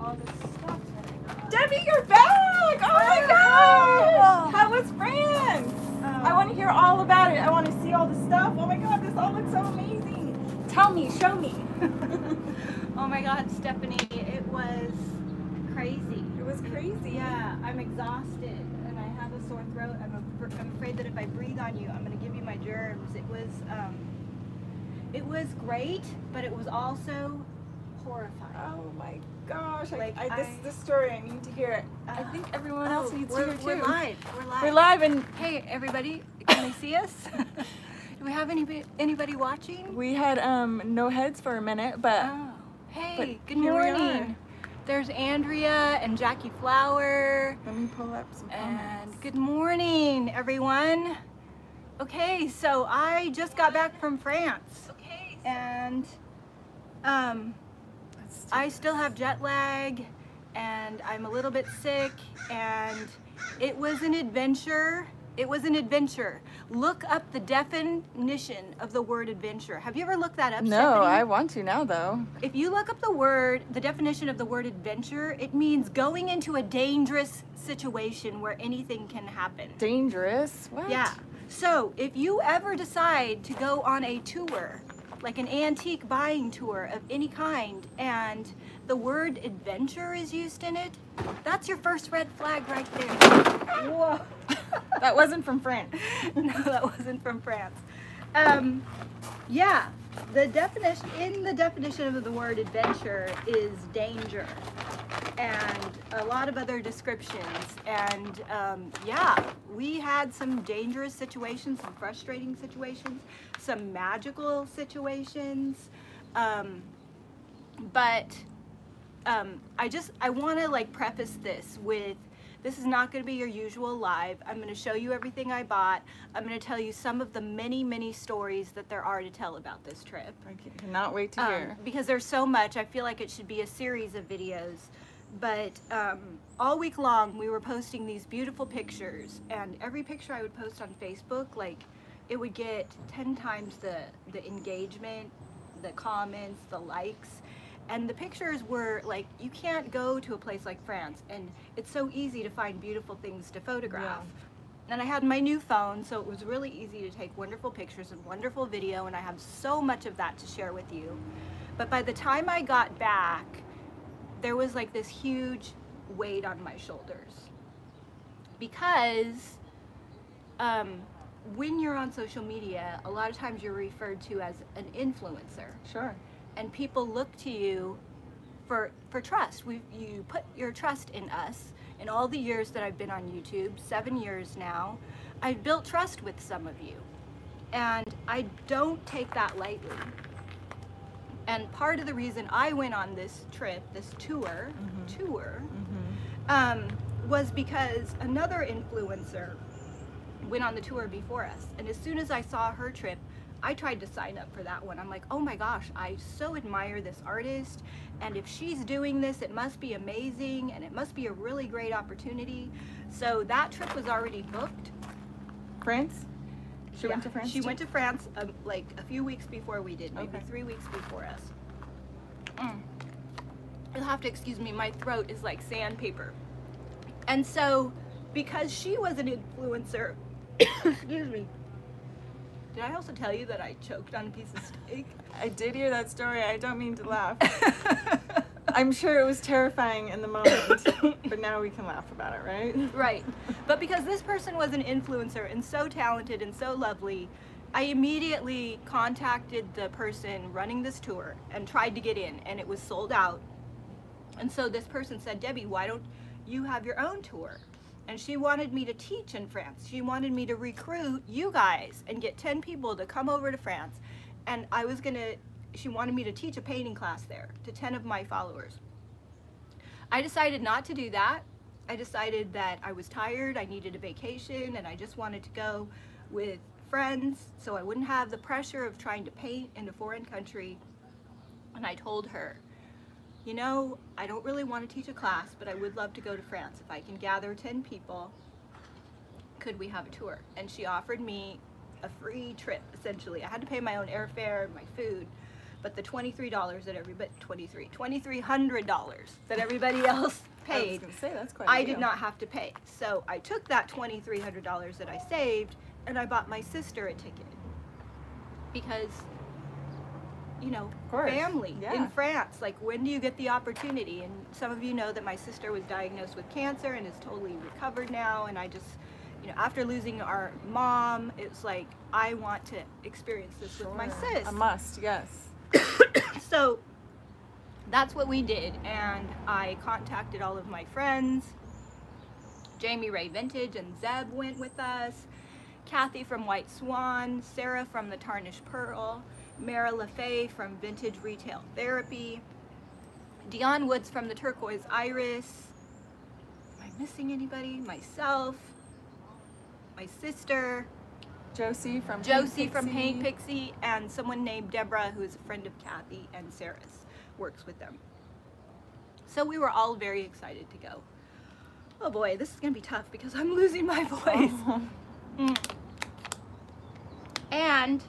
all this stuff that I got. Debbie, you're back! Oh my gosh! How was France? I want to hear all about it. I want to see all the stuff. Oh my god, this all looks so amazing. Tell me, show me. Oh my god, Stephanie, it was crazy. It was crazy. Yeah, I'm exhausted and I have a sore throat. I'm afraid that if I breathe on you, I'm going to give you my germs. It was great, but it was also horrifying. Oh my gosh! Like this story, I need to hear it. I think everyone else needs to hear it too. We're live. We're live. We're live, and hey, everybody, can they see us? Do we have anybody watching? We had no heads for a minute, but hey, good morning. There's Andrea and Jackie Flower. Let me pull up some comments. And good morning, everyone. Okay, so I just got back from France. Okay. And I still have jet lag, and I'm a little bit sick, and it was an adventure. It was an adventure. Look up the definition of the word adventure. Have you ever looked that up, Stephanie? No, I want to now, though. If you look up the definition of the word adventure, it means going into a dangerous situation where anything can happen. Dangerous? What? Yeah. So if you ever decide to go on a tour, like an antique buying tour of any kind, and the word adventure is used in it, that's your first red flag right there. Whoa. That wasn't from France. No, that wasn't from France. Yeah, the definition in the definition of the word adventure is danger, and a lot of other descriptions. And yeah, we had some dangerous situations, some frustrating situations, some magical situations. I want to like preface this with, this is not going to be your usual live. I'm going to show you everything I bought. I'm going to tell you some of the many, many stories that there are to tell about this trip. I cannot wait to hear. Because there's so much. I feel like it should be a series of videos. But all week long, we were posting these beautiful pictures. And every picture I would post on Facebook, like, it would get 10 times the engagement, the comments, the likes. And the pictures were like, you can't go to a place like France and it's so easy to find beautiful things to photograph. Yeah. And I had my new phone, so it was really easy to take wonderful pictures and wonderful video, and I have so much of that to share with you. But by the time I got back, there was like this huge weight on my shoulders. Because when you're on social media, a lot of times you're referred to as an influencer. Sure. And people look to you for trust. You put your trust in us. In all the years that I've been on YouTube, 7 years now, I've built trust with some of you. And I don't take that lightly. And part of the reason I went on this trip, this tour, was because another influencer went on the tour before us. And as soon as I saw her trip, I tried to sign up for that one. I'm like, oh my gosh, I so admire this artist, and if she's doing this, it must be amazing, and it must be a really great opportunity. So that trip was already booked. France? She went to France? She went to France like a few weeks before we did, maybe 3 weeks before us. You'll have to excuse me, my throat is like sandpaper. And so, because she was an influencer, excuse me, did I also tell you that I choked on a piece of steak? I did hear that story. I don't mean to laugh. I'm sure it was terrifying in the moment, but now we can laugh about it, right? Right. But because this person was an influencer and so talented and so lovely, I immediately contacted the person running this tour and tried to get in, and it was sold out. And so this person said, Debbie, why don't you have your own tour? And she wanted me to teach in France. She wanted me to recruit you guys and get 10 people to come over to France. And I was gonna, she wanted me to teach a painting class there to 10 of my followers. I decided not to do that. I decided that I was tired, I needed a vacation, and I just wanted to go with friends so I wouldn't have the pressure of trying to paint in a foreign country. And I told her, you know, I don't really want to teach a class, but I would love to go to France. If I can gather 10 people, could we have a tour? And she offered me a free trip, essentially. I had to pay my own airfare and my food, but the $23 that everybody, $2,300 that everybody else paid, I did not have to pay. So I took that $2,300 that I saved and I bought my sister a ticket because, you know, family in France, like, when do you get the opportunity? And some of you know that my sister was diagnosed with cancer and is totally recovered now, and I just, you know, after losing our mom, it's like, I want to experience this with my sis. I must, yes. So that's what we did, and I contacted all of my friends. Jamie Ray Vintage and Zeb went with us, Kathy from White Swan, Sarah from the Tarnished Pearl, Mara LeFay from Vintage Retail Therapy, Dion Woods from the Turquoise Iris. Am I missing anybody? Myself, my sister, Josie from Paint Pixie, and someone named Deborah, who is a friend of Kathy and Sarah's, works with them. So we were all very excited to go. Oh boy, this is gonna be tough because I'm losing my voice. And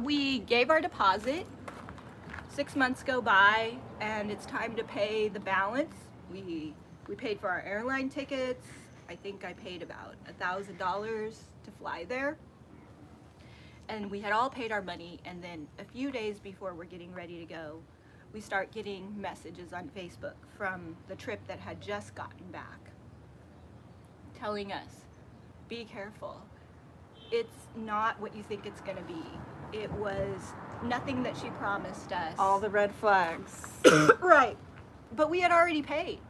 we gave our deposit, 6 months go by, and it's time to pay the balance. We paid for our airline tickets. I think I paid about $1,000 to fly there. And we had all paid our money, and then a few days before we're getting ready to go, we start getting messages on Facebook from the trip that had just gotten back, telling us, be careful. It's not what you think it's gonna be. It was nothing that she promised us. All the red flags. Right, but we had already paid.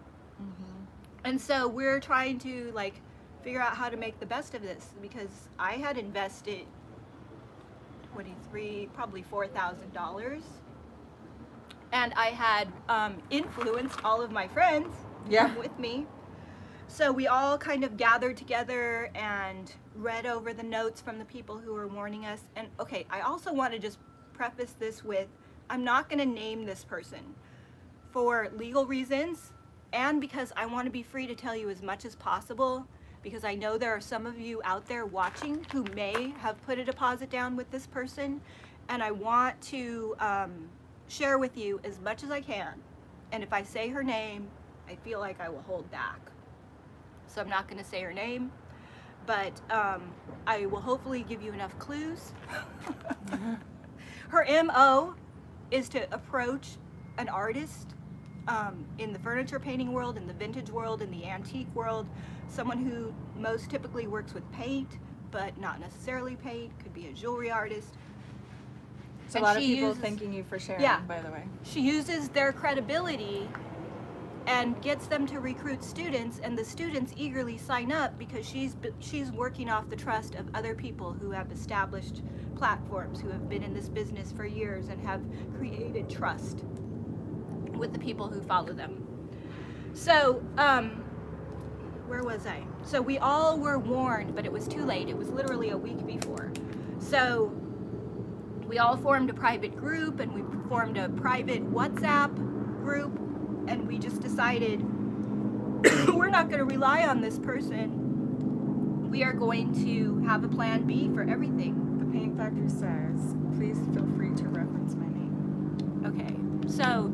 And so we're trying to, like, figure out how to make the best of this, because I had invested probably $4,000, and I had influenced all of my friends with me. So we all kind of gathered together and read over the notes from the people who were warning us. And okay, I also want to just preface this with, I'm not going to name this person for legal reasons, and because I want to be free to tell you as much as possible, because I know there are some of you out there watching who may have put a deposit down with this person, and I want to share with you as much as I can. And if I say her name, I feel like I will hold back. So I'm not going to say her name, but I will hopefully give you enough clues. Her MO is to approach an artist in the furniture painting world, in the vintage world, in the antique world, someone who most typically works with paint, but not necessarily paint, could be a jewelry artist. So a lot of people thanking you for sharing, by the way. She uses their credibility and gets them to recruit students, and the students eagerly sign up because she's working off the trust of other people who have established platforms, who have been in this business for years and have created trust with the people who follow them. So, where was I? So we all were warned, but it was too late. It was literally a week before. So we all formed a private group, and we formed a private WhatsApp group, and we just decided we're not going to rely on this person. We are going to have a plan B for everything. The Paint Factory says, please feel free to reference my name. Okay. So,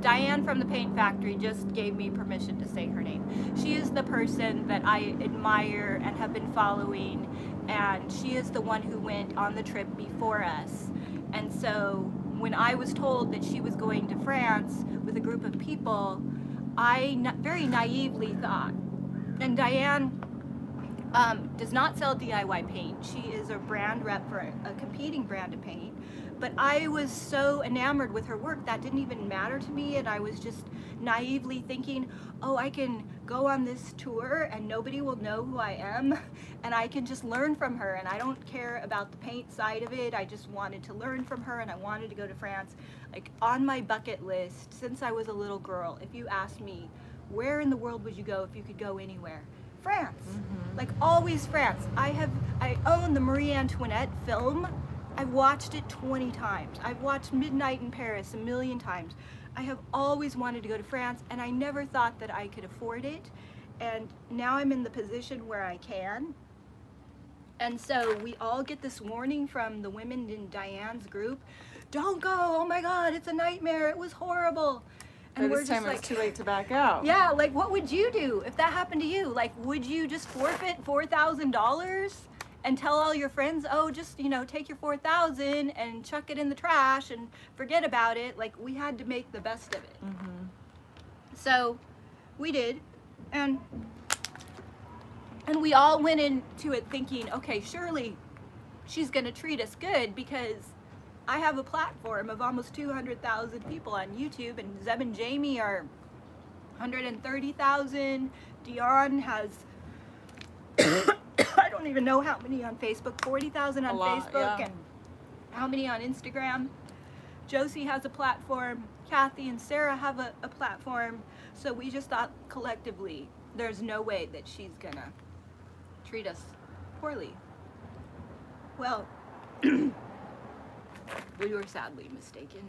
Diane from the Paint Factory just gave me permission to say her name. She is the person that I admire and have been following, and she is the one who went on the trip before us. And so when I was told that she was going to France with a group of people, I very naively thought, and Diane does not sell DIY paint. She is a brand rep for a competing brand of paint. But I was so enamored with her work that didn't even matter to me, and I was just naively thinking, oh, I can go on this tour and nobody will know who I am, and I can just learn from her, and I don't care about the paint side of it. I just wanted to learn from her, and I wanted to go to France. Like, on my bucket list since I was a little girl, if you asked me, where in the world would you go if you could go anywhere? France. Like, always France. I own the Marie Antoinette film. I've watched it 20 times. I've watched Midnight in Paris 1,000,000 times. I have always wanted to go to France, and I never thought that I could afford it. And now I'm in the position where I can. And so we all get this warning from the women in Diane's group, don't go, oh my God, it's a nightmare, it was horrible. And we're just like, it's too late to back out. Yeah, like what would you do if that happened to you? Like, would you just forfeit $4,000 and tell all your friends, oh, just, you know, take your $4,000 and chuck it in the trash and forget about it? Like, we had to make the best of it. Mm-hmm. So we did, and we all went into it thinking, okay, surely she's gonna treat us good because I have a platform of almost 200,000 people on YouTube, and Zeb and Jamie are 130,000. Dion has, I don't even know how many on Facebook, 40,000 on Facebook, yeah. And how many on Instagram. Josie has a platform. Kathy and Sarah have a platform. So we just thought collectively, there's no way that she's gonna treat us poorly. Well, we were sadly mistaken.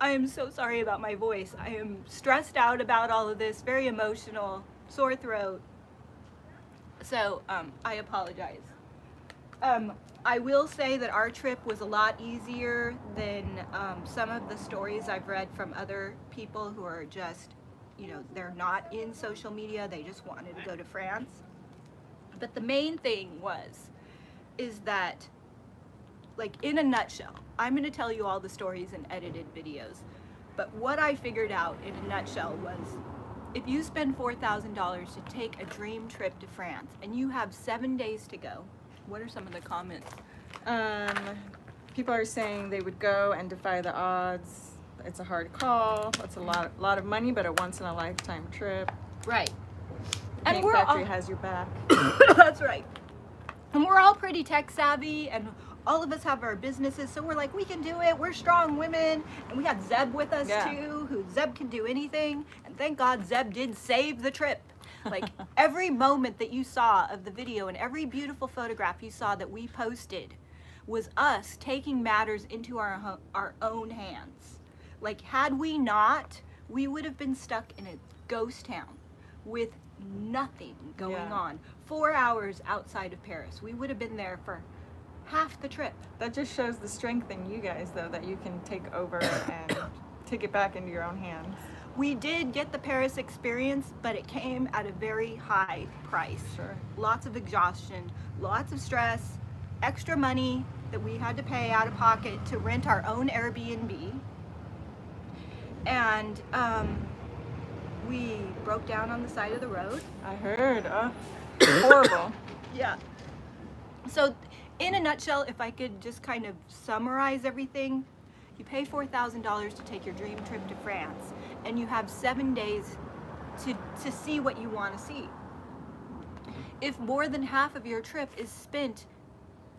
I am so sorry about my voice. I am stressed out about all of this, very emotional, sore throat. So I apologize. I will say that our trip was a lot easier than some of the stories I've read from other people who are just, you know, they're not in social media, they just wanted to go to France. But the main thing is that, like, in a nutshell, I'm going to tell you all the stories in edited videos, but what I figured out in a nutshell was, if you spend $4,000 to take a dream trip to France and you have 7 days to go, what are some of the comments? People are saying they would go and defy the odds. It's a hard call. It's a lot of money, but a once-in-a-lifetime trip. Right. Paint Factory has your back. That's right. And we're all pretty tech-savvy, and all of us have our businesses, so we're like, we can do it. We're strong women. And we had Zeb with us, yeah, too, who Zeb can do anything. And thank God Zeb did save the trip. Like, every moment that you saw of the video and every beautiful photograph you saw that we posted was us taking matters into our own hands. Like, had we not, we would have been stuck in a ghost town with nothing going, yeah, on. 4 hours outside of Paris. We would have been there for half the trip. That just shows the strength in you guys, though, that you can take over and take it back into your own hands. We did get the Paris experience, but it came at a very high price. Sure. Lots of exhaustion, lots of stress, extra money that we had to pay out of pocket to rent our own Airbnb. And we broke down on the side of the road. I heard. Horrible. Yeah. So in a nutshell, if I could just kind of summarize everything, you pay $4,000 to take your dream trip to France, and you have 7 days to see what you want to see. If more than half of your trip is spent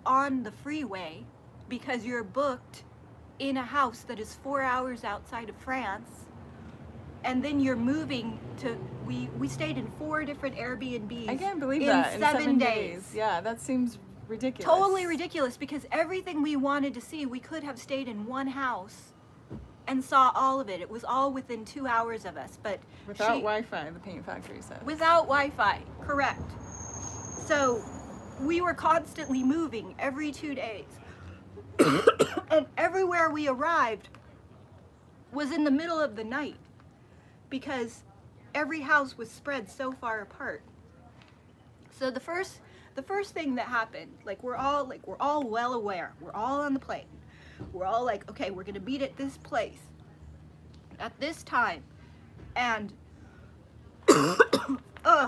on the freeway because you're booked in a house that is 4 hours outside of France, and then you're moving to, we stayed in 4 different Airbnbs. I can't believe that. In 7 days. Yeah, that seems ridiculous. Totally ridiculous, because everything we wanted to see, we could have stayed in one house and saw all of it. It was all within 2 hours of us, but without Wi-Fi, the Paint Factory said. Without Wi-Fi, correct. So we were constantly moving every 2 days. And everywhere we arrived was in the middle of the night because every house was spread so far apart. So the first thing that happened, like, we're all well aware, we're all on the plane, we're all like, okay, we're gonna meet at this place at this time, and I'll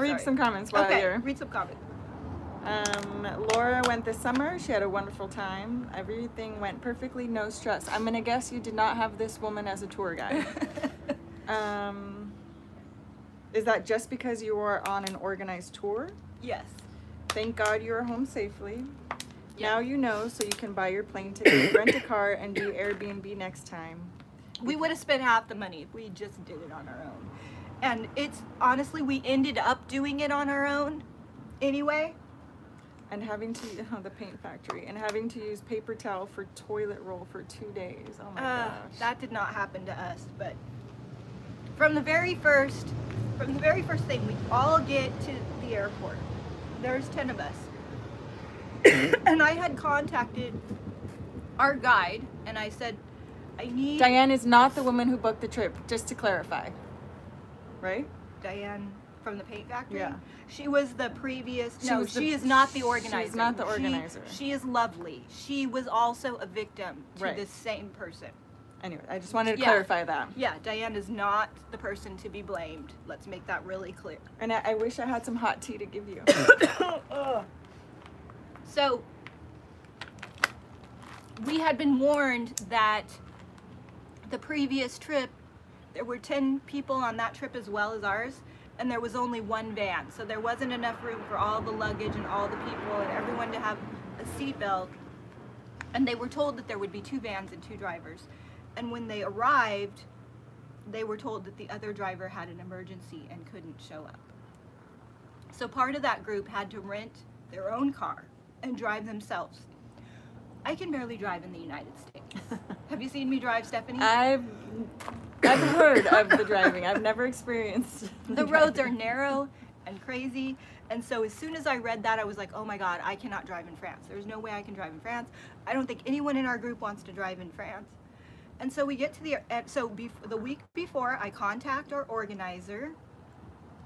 read some comments while you're read some comments. Laura went this summer. She had a wonderful time. Everything went perfectly, no stress. I'm gonna guess you did not have this woman as a tour guide. Is that just because you were on an organized tour? Yes. Thank God you are home safely. Yep. Now you know, so you can buy your plane ticket, rent a car, and do Airbnb next time. We would have spent half the money if we just did it on our own. And it's honestly, we ended up doing it on our own anyway. And having to, the Paint Factory, and having to use paper towel for toilet roll for 2 days. Oh my gosh. That did not happen to us, but from the very first from the very first thing we all get to the airport. There's 10 of us. And I had contacted our guide and I said, I need... Diane is not the woman who booked the trip, just to clarify, right? Diane from the Paint Factory? Yeah. She was the previous... She is not the organizer. She's not the organizer. She is lovely. She was also a victim to this same person. Anyway, I just wanted to clarify that. Yeah, Diane is not the person to be blamed. Let's make that really clear. And I wish I had some hot tea to give you. So, we had been warned that the previous trip, there were 10 people on that trip as well as ours, and there was only one van. So there wasn't enough room for all the luggage and all the people and everyone to have a seatbelt. And they were told that there would be 2 vans and 2 drivers. And when they arrived, they were told that the other driver had an emergency and couldn't show up. So part of that group had to rent their own car and drive themselves. I can barely drive in the United States. Have you seen me drive, Stephanie? I've heard of the driving. I've never experienced the roads are narrow and crazy. And so as soon as I read that, I was like, oh my God, I cannot drive in France. There's no way I can drive in France. I don't think anyone in our group wants to drive in France. And so we get to the, the week before, I contact our organizer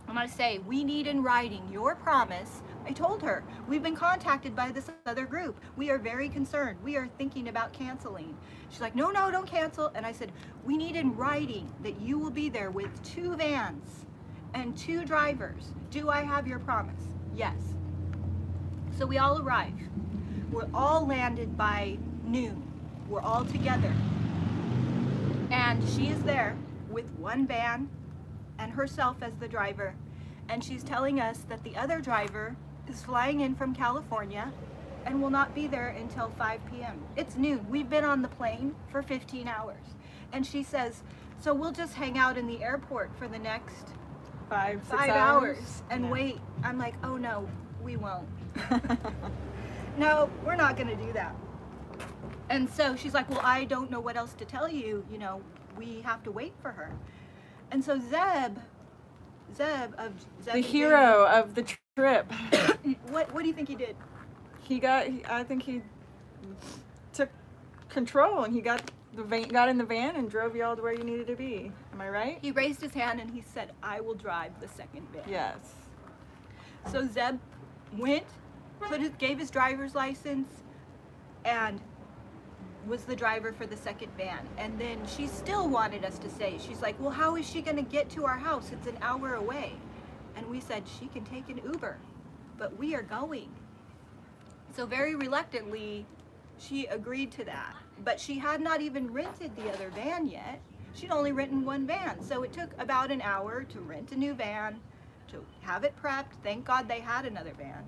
and I say, we need in writing your promise. I told her, we've been contacted by this other group. We are very concerned. We are thinking about canceling. She's like, no, no, don't cancel. And I said, we need in writing that you will be there with 2 vans and 2 drivers. Do I have your promise? Yes. So we all arrive. We're all landed by noon. We're all together. And she is there with 1 van and herself as the driver. And she's telling us that the other driver is flying in from California and will not be there until 5 p.m. It's noon. We've been on the plane for 15 hours. And she says, so we'll just hang out in the airport for the next five, six hours and wait. I'm like, oh no, we won't. No, we're not gonna do that. And so she's like, well, I don't know what else to tell you. You know, we have to wait for her. And so Zeb, the hero of the trip. What do you think he did? He got, I think he took control and he got in the van and drove you all to where you needed to be. Am I right? He raised his hand and he said, I will drive the second van. Yes. So Zeb went, gave his driver's license, and was the driver for the second van. And then she still wanted us to stay. She's like, well, how is she going to get to our house? It's an hour away. And we said, she can take an Uber, but we are going. So very reluctantly, she agreed to that. But she had not even rented the other van yet. She'd only rented 1 van. So it took about an hour to rent a new van, to have it prepped. Thank God they had another van.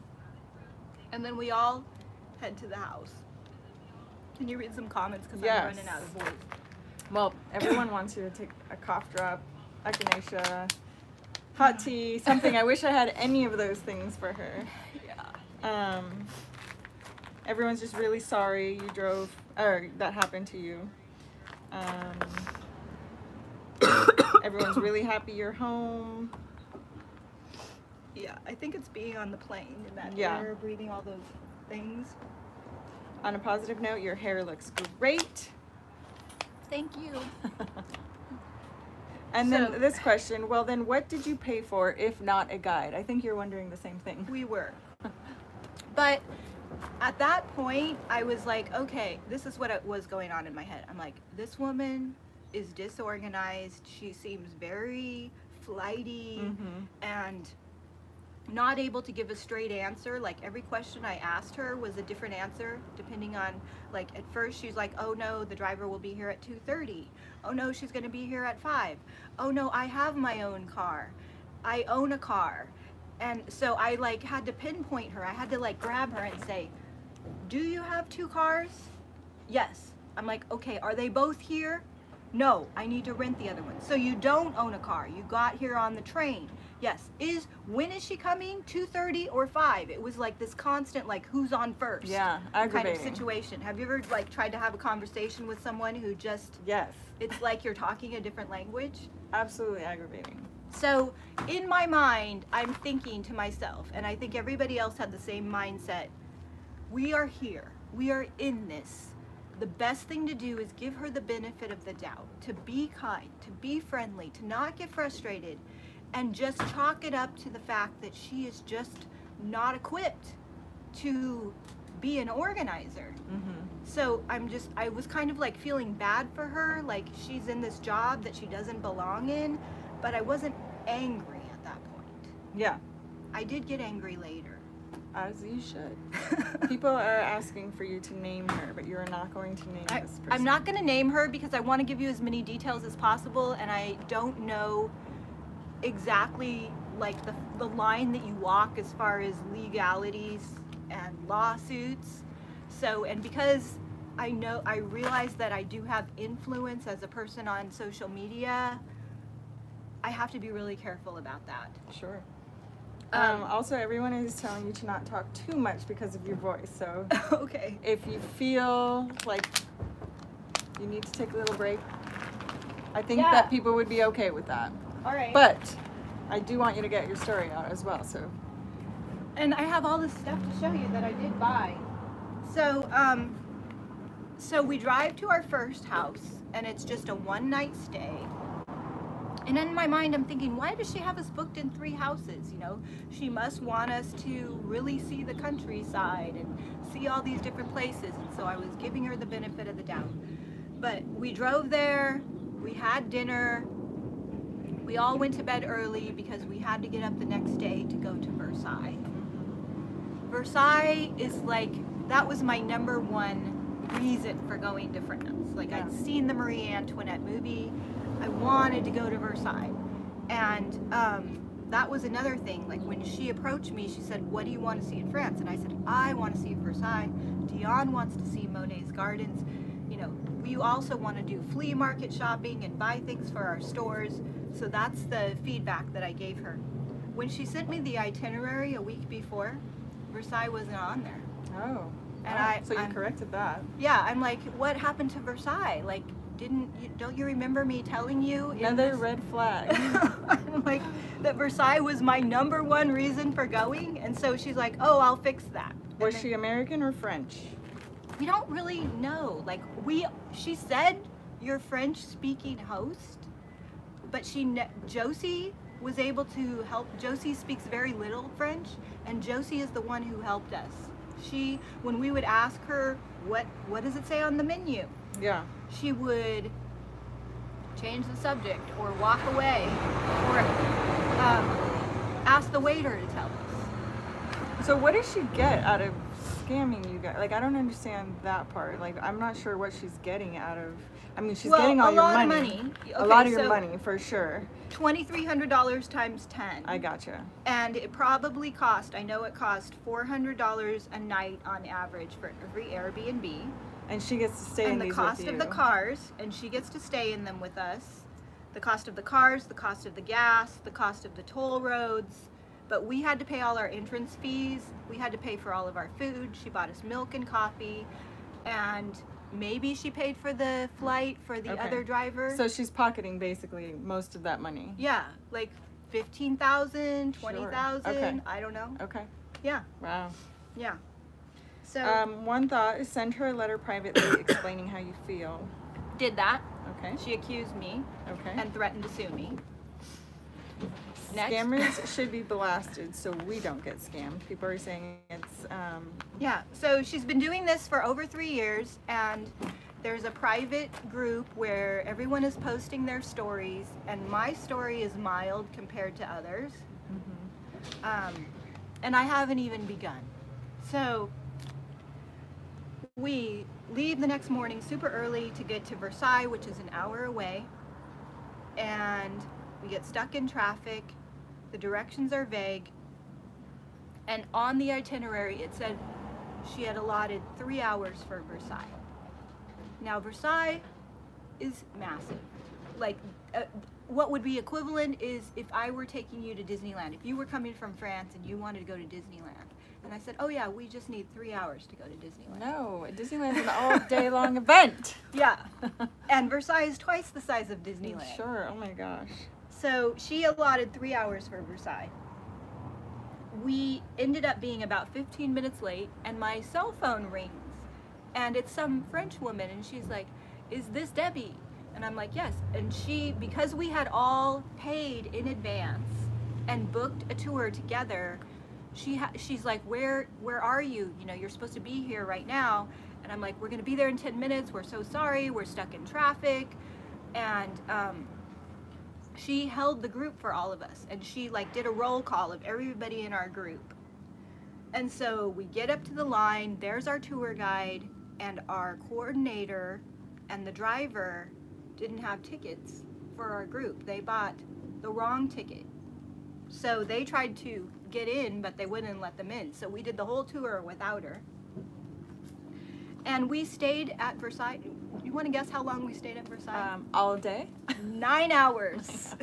And then we all head to the house. Can you read some comments? Because I'm running out of voice. Well, everyone wants you to take a cough drop, echinacea, hot tea, something. I wish I had any of those things for her. Yeah. Everyone's just really sorry you drove, or that happened to you. Everyone's really happy you're home. Yeah, I think it's being on the plane and that air, breathing all those things. On a positive note, your hair looks great. Thank you. And then this question, well then what did you pay for if not a guide? I think you're wondering the same thing. We were. But at that point, I was like, okay, this is what was going on in my head. I'm like, this woman is disorganized. She seems very flighty and not able to give a straight answer. Like every question I asked her was a different answer depending on, like at first she's like, oh no, the driver will be here at 2:30. Oh no, she's gonna be here at 5. Oh no, I have my own car. I own a car. And so I like had to pinpoint her. I had to like grab her and say, do you have 2 cars? Yes. I'm like, okay, are they both here? No, I need to rent the other one. So you don't own a car. You got here on the train. Yes. When is she coming? 2:30 or 5? It was like this constant, like who's on first? Yeah, aggravating. Kind of situation. Have you ever like tried to have a conversation with someone who just, it's like you're talking a different language? Absolutely aggravating. So in my mind, I'm thinking to myself, and I think everybody else had the same mindset, we are here, we are in this. The best thing to do is give her the benefit of the doubt, to be kind, to be friendly, to not get frustrated, and just chalk it up to the fact that she is just not equipped to be an organizer. Mm-hmm. So I was kind of like feeling bad for her, like she's in this job that she doesn't belong in, but I wasn't angry at that point. Yeah. I did get angry later. As you should. People are asking for you to name her, but you're not going to name this person. I'm not going to name her because I want to give you as many details as possible, and I don't know exactly like the line that you walk as far as legalities and lawsuits. So, and because I realize that I do have influence as a person on social media, I have to be really careful about that. Sure. Also, everyone is telling you to not talk too much because of your voice. So okay, if you feel like you need to take a little break, I think that people would be okay with that. All right. But I do want you to get your story out as well. So. And I have all this stuff to show you that I did buy. So, so we drive to our first house, and it's just a one-night stay. And in my mind, I'm thinking, why does she have us booked in three houses? You know, she must want us to really see the countryside and see all these different places. And so I was giving her the benefit of the doubt. But we drove there, we had dinner, we all went to bed early because we had to get up the next day to go to Versailles. Versailles is like, that was my number one reason for going to France. Like, I'd seen the Marie Antoinette movie. I wanted to go to Versailles, and that was another thing. Like, when she approached me, she said, what do you want to see in France? And I said, I want to see Versailles. Dion wants to see Monet's Gardens. You know, we also want to do flea market shopping and buy things for our stores. So that's the feedback that I gave her. When she sent me the itinerary a week before, Versailles wasn't on there. Oh, and so you corrected that. Yeah, I'm like, what happened to Versailles? Like, don't you remember me telling you? Another red flag. I'm like, that Versailles was my number one reason for going, and so she's like, oh, I'll fix that. Was she American or French? We don't really know. Like, she said you're French speaking host, but Josie was able to help. Josie speaks very little French, and Josie is the one who helped us. She, when we would ask her, what does it say on the menu? Yeah. She would change the subject or walk away or ask the waiter to tell us. So what does she get out of scamming you guys? Like, I don't understand that part. Like, I'm not sure what she's getting out of. I mean, she's getting all your money. A lot of your money, for sure. $2,300 times 10. I gotcha. And it probably cost, I know it cost $400 a night on average for every Airbnb. And she gets to stay in these with you. And the cost of the cars, and she gets to stay in them with us. The cost of the cars, the cost of the gas, the cost of the toll roads. But we had to pay all our entrance fees. We had to pay for all of our food. She bought us milk and coffee. And maybe she paid for the flight for the other driver. So she's pocketing basically most of that money. Yeah, like $15,000, $20,000, okay. I don't know. Okay. Yeah. Wow. Yeah. So one thought is send her a letter privately explaining how you feel. Did that. Okay. She accused me. Okay. And threatened to sue me. Next. Scammers should be blasted so we don't get scammed. People are saying it's yeah, so she's been doing this for over 3 years, and there's a private group where everyone is posting their stories, and my story is mild compared to others. Mm-hmm. And I haven't even begun. So we leave the next morning super early to get to Versailles, which is an hour away, and we get stuck in traffic. The directions are vague, and on the itinerary it said she had allotted 3 hours for Versailles. Now, Versailles is massive. Like, what would be equivalent is if I were taking you to Disneyland. If you were coming from France and you wanted to go to Disneyland, and I said, oh yeah, we just need 3 hours to go to Disneyland. No, Disneyland's an all day long event. Yeah, and Versailles is twice the size of Disneyland. Sure, oh my gosh. So she allotted 3 hours for Versailles. We ended up being about 15 minutes late, and my cell phone rings, and it's some French woman, and she's like, "Is this Debbie?" And I'm like, "Yes." And she, because we had all paid in advance and booked a tour together, she's like, where are you? You know, you're supposed to be here right now. And I'm like, "We're gonna be there in 10 minutes. We're so sorry, we're stuck in traffic." And she held the group for all of us, and she like did a roll call of everybody in our group. And so we get up to the line, there's our tour guide and our coordinator, and the driver didn't have tickets for our group. They bought the wrong ticket. So they tried to get in, but they wouldn't let them in. So we did the whole tour without her. And we stayed at Versailles. You want to guess how long we stayed at Versailles? All day? 9 hours.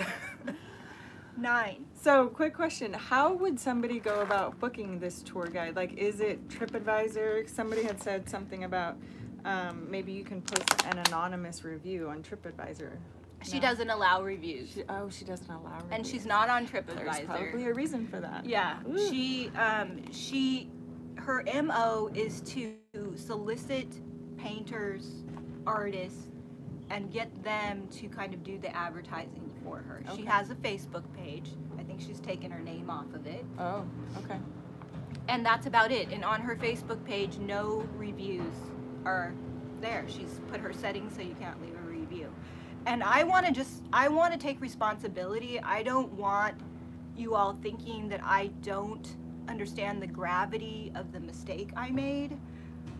9. So, quick question. How would somebody go about booking this tour guide? Like, is it TripAdvisor? Somebody had said something about maybe you can post an anonymous review on TripAdvisor. She doesn't allow reviews. She doesn't allow reviews. And she's not on TripAdvisor. There's probably a reason for that. Yeah. Ooh. Her MO is to solicit painters, artists, and get them to kind of do the advertising for her. Okay. She has a Facebook page. I think she's taken her name off of it. Oh, okay. And that's about it. And on her Facebook page, no reviews are there. She's put her settings so you can't leave a review. And I want to take responsibility. I don't want you all thinking that I don't understand the gravity of the mistake I made.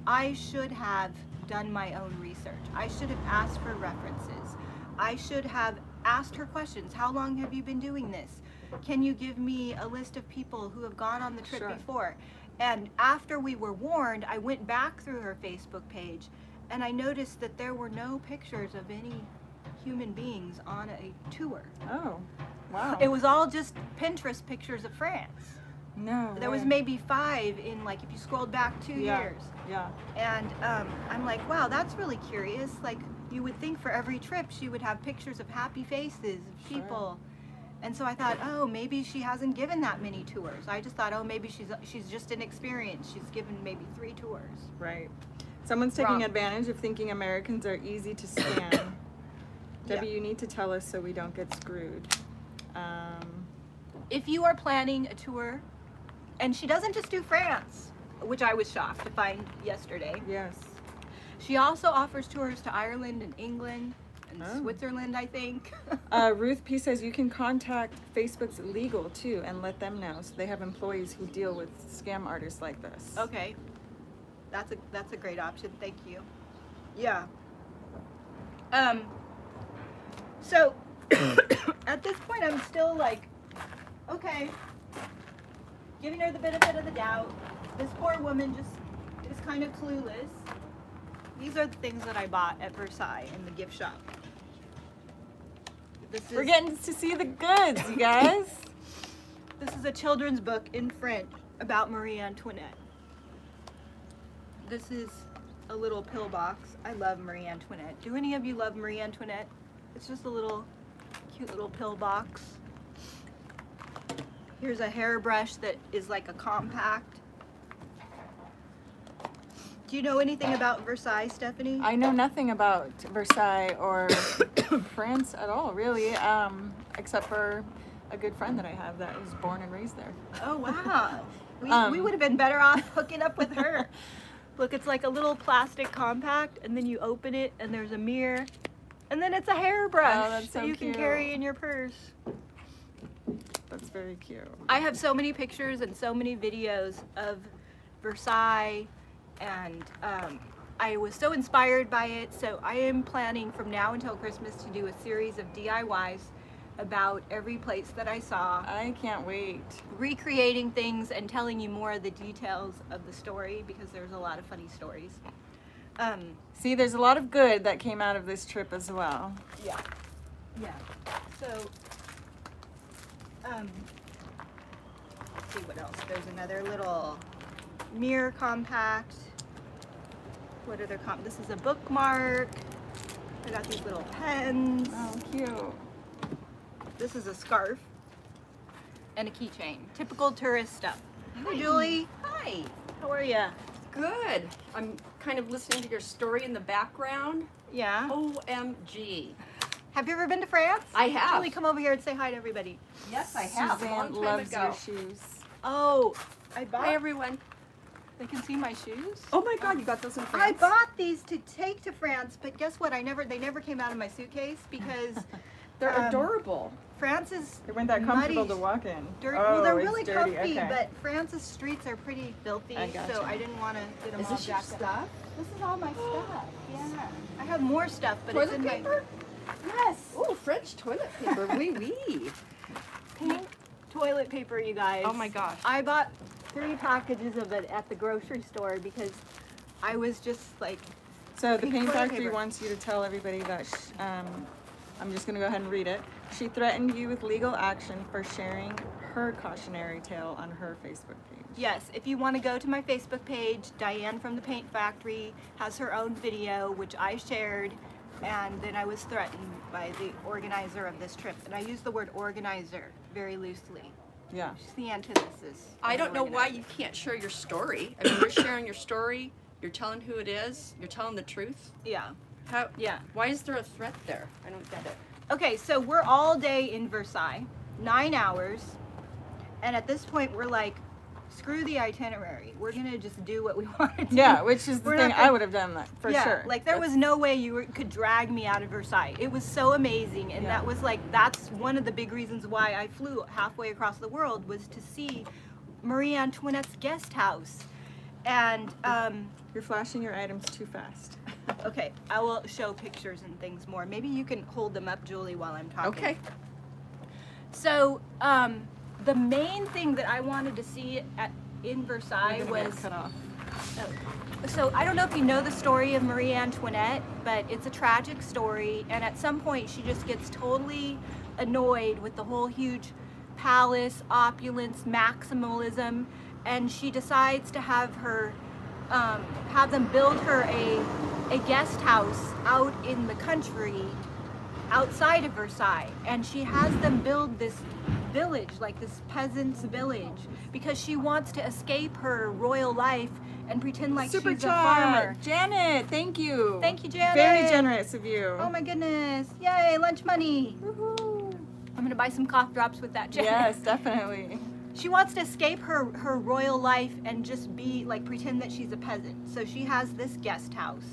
I should have done my own research. I should have asked for references. I should have asked her questions. How long have you been doing this? Can you give me a list of people who have gone on the trip before? And after we were warned, I went back through her Facebook page, and I noticed that there were no pictures of any human beings on a tour. Oh, wow. It was all just Pinterest pictures of France. No. There was maybe 5 in, like, if you scrolled back 2 years. Yeah. And I'm like, wow, that's really curious. Like, you would think for every trip she would have pictures of happy faces, of people. Sure. And so I thought, oh, maybe she hasn't given that many tours. I just thought, oh, maybe she's just inexperienced. She's given maybe 3 tours. Right. Someone's taking advantage of thinking Americans are easy to scam. Debbie, you need to tell us so we don't get screwed. If you are planning a tour, and she doesn't just do France, which I was shocked to find yesterday. Yes. She also offers tours to Ireland and England and Switzerland, I think. Ruth P says you can contact Facebook's legal too and let them know, so they have employees who deal with scam artists like this. Okay, that's a great option. Thank you. Yeah. So at this point, I'm still like, okay. Giving her the benefit of the doubt. This poor woman just is kind of clueless. These are the things that I bought at Versailles in the gift shop. We're getting to see the goods, you guys. This is a children's book in French about Marie Antoinette. This is a little pillbox. I love Marie Antoinette. Do any of you love Marie Antoinette? It's just a little, cute little pillbox. Here's a hairbrush that is like a compact. Do you know anything about Versailles, Stephanie? I know nothing about Versailles or France at all, really, except for a good friend that I have that was born and raised there. Oh, wow. We would have been better off hooking up with her. Look, it's like a little plastic compact, and then you open it, and there's a mirror, and then it's a hairbrush that you can carry in your purse. That's very cute. I have so many pictures and so many videos of Versailles, and I was so inspired by it, so I am planning from now until Christmas to do a series of DIYs about every place that I saw. I can't wait. Recreating things and telling you more of the details of the story, because there's a lot of funny stories. See, there's a lot of good that came out of this trip as well. Yeah. Yeah. So. Let's see what else. There's another little mirror compact. What other this is a bookmark. I got these little pens. Oh, cute. This is a scarf and a keychain. Typical tourist stuff. Hi, Julie. Hi. How are you? Good. I'm kind of listening to your story in the background. Yeah. OMG. Have you ever been to France? I have. Julie, come over here and say hi to everybody. Yes, I have. Suzanne loves your shoes. Oh, I bought. Hi, everyone. They can see my shoes. Oh my God, you got those in France. I bought these to take to France, but guess what? They never came out of my suitcase because they're adorable. France is they weren't that comfortable muddy, to walk in. Dirty. Oh, well, they're really dirty. Comfy, okay. But France's streets are pretty filthy, so I didn't want to get them all jacked up. This is all my stuff. Yeah, I have more stuff, but toilet it's in paper? My. Yes. Oh, French toilet paper. Oui, oui. Pink toilet paper, you guys. Oh my gosh. I bought 3 packages of it at the grocery store because I was just like. So the Paint Factory wants you to tell everybody that. I'm just going to go ahead and read it. She threatened you with legal action for sharing her cautionary tale on her Facebook page. Yes, if you want to go to my Facebook page, Diane from the Paint Factory has her own video, which I shared, and then I was threatened by the organizer of this trip. And I use the word organizer very loosely. Yeah. She's the antithesis. I don't know why you can't share your story. I mean, you're sharing your story, you're telling who it is, you're telling the truth. Yeah. How, yeah. Why is there a threat there? I don't get it. Okay, so we're all day in Versailles, 9 hours, and at this point we're like, screw the itinerary. We're gonna just do what we want to do. Yeah, which is the thing I would have done that for sure. Like there was no way you could drag me out of Versailles. It was so amazing, and that was like that's one of the big reasons why I flew halfway across the world was to see Marie Antoinette's guest house, and you're flashing your items too fast. Okay, I will show pictures and things more. Maybe you can hold them up, Julie, while I'm talking. Okay. So the main thing that I wanted to see in Versailles was cut off. Oh, so I don't know if you know the story of Marie Antoinette, but it's a tragic story, and at some point she just gets totally annoyed with the whole huge palace, opulence, maximalism, and she decides to have her have them build her a guest house out in the country outside of Versailles, and she has them build this village, like this peasant's village, because she wants to escape her royal life and pretend like she's a farmer. Janet, thank you. Thank you, Janet. Very generous of you. Oh my goodness. Yay, lunch money. Woohoo. I'm gonna buy some cough drops with that, Janet. Yes, definitely. She wants to escape her royal life and just be like pretend that she's a peasant. So she has this guest house,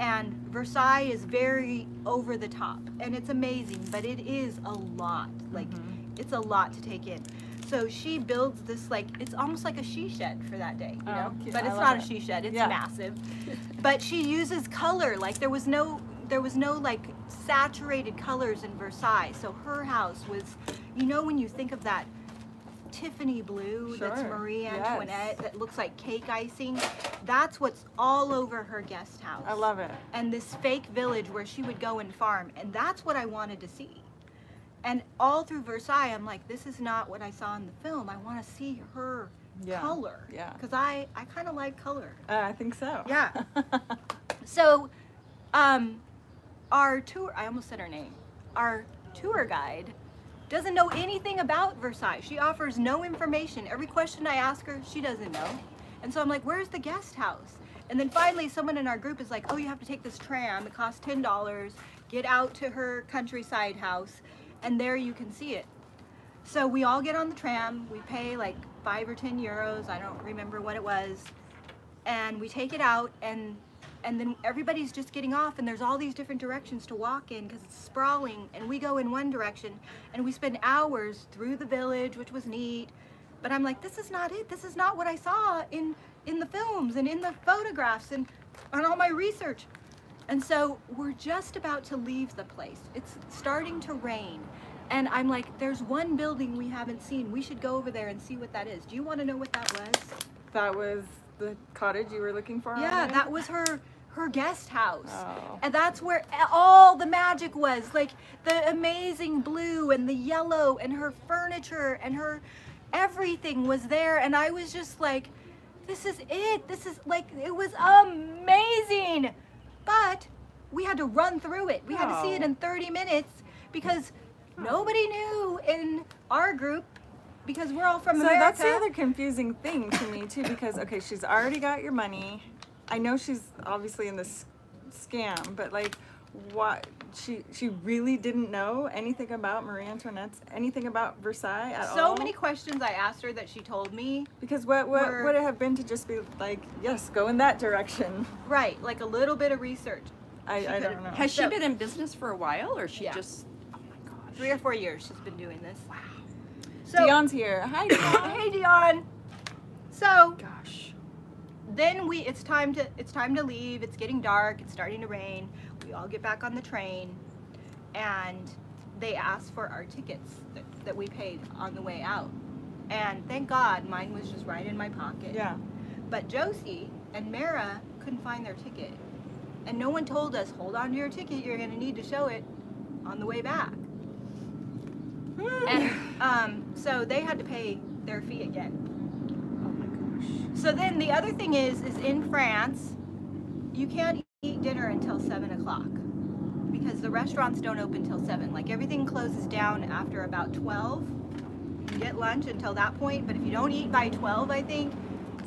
and Versailles is very over the top, and it's amazing, but it is a lot. Like it's a lot to take in. So she builds this like it's almost like a she shed for that day, you know. Cute. But it's not a she shed. It's massive. But she uses color. Like there was no like saturated colors in Versailles. So her house was, you know, when you think of that Tiffany blue that's Marie Antoinette that looks like cake icing. That's what's all over her guest house. I love it. And this fake village where she would go and farm, and that's what I wanted to see. And all through Versailles, I'm like, this is not what I saw in the film. I want to see her color. Yeah. Because I kind of like color. I think so. Yeah. So our tour, I almost said her name, our tour guide doesn't know anything about Versailles. She offers no information. Every question I ask her, she doesn't know. And so I'm like, where's the guest house? And then finally, someone in our group is like, oh, you have to take this tram. It costs $10. Get out to her countryside house, and there you can see it. So we all get on the tram. We pay like 5 or 10 euros. I don't remember what it was. And we take it out, and then everybody's just getting off, and there's all these different directions to walk in because it's sprawling, and we go in one direction and we spend hours through the village, which was neat, but I'm like, this is not it. This is not what I saw in the films and in the photographs and on all my research. And so we're just about to leave the place. It's starting to rain, and I'm like, there's one building we haven't seen. We should go over there and see what that is. Do you want to know what that was? That was the cottage you were looking for? Yeah, that was her guest house. Oh. And that's where all the magic was, like the amazing blue and the yellow and her furniture and her everything was there. And I was just like, this is it. This is like, it was amazing. But we had to run through it. We had to see it in 30 minutes because Nobody knew in our group because we're all from America. So that's the other confusing thing to me too, because okay, she's already got your money. I know she's obviously in this scam, but like, what? She really didn't know anything about Marie Antoinette's, anything about Versailles at all. So many questions I asked her that she told me. Because what would it have been to just be like, yes, go in that direction? Right, like a little bit of research. I don't know. Has she been in business for a while, or she just? Oh my gosh, 3 or 4 years she's been doing this. Wow. So, Dion's here. Hi, Dion. Hey, Dion. So. Gosh. Then it's time to leave. It's getting dark. It's starting to rain. We all get back on the train, and they ask for our tickets that we paid on the way out. And thank God, mine was just right in my pocket. Yeah. But Josie and Mara couldn't find their ticket, and no one told us, hold on to your ticket. You're going to need to show it on the way back. And so they had to pay their fee again. So then the other thing is in France, you can't eat dinner until 7 o'clock because the restaurants don't open till 7. Like everything closes down after about 12. You get lunch until that point, but if you don't eat by 12, I think,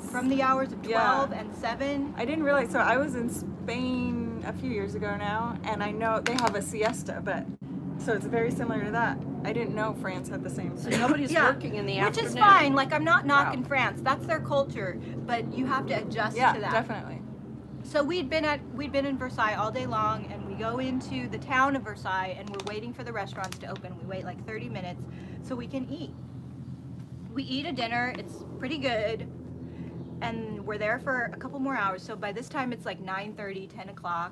from the hours of 12 and 7. I didn't realize, so I was in Spain a few years ago now, and I know they have a siesta, but so it's very similar to that. I didn't know France had the same. So nobody's working in the afternoon. Which is fine. Like, I'm not knocking France. That's their culture, but you have to adjust to that. Yeah, definitely. So we'd been in Versailles all day long, and we go into the town of Versailles, and we're waiting for the restaurants to open. We wait like 30 minutes so we can eat. We eat a dinner. It's pretty good, and we're there for a couple more hours. So by this time, it's like 9:30, 10 o'clock.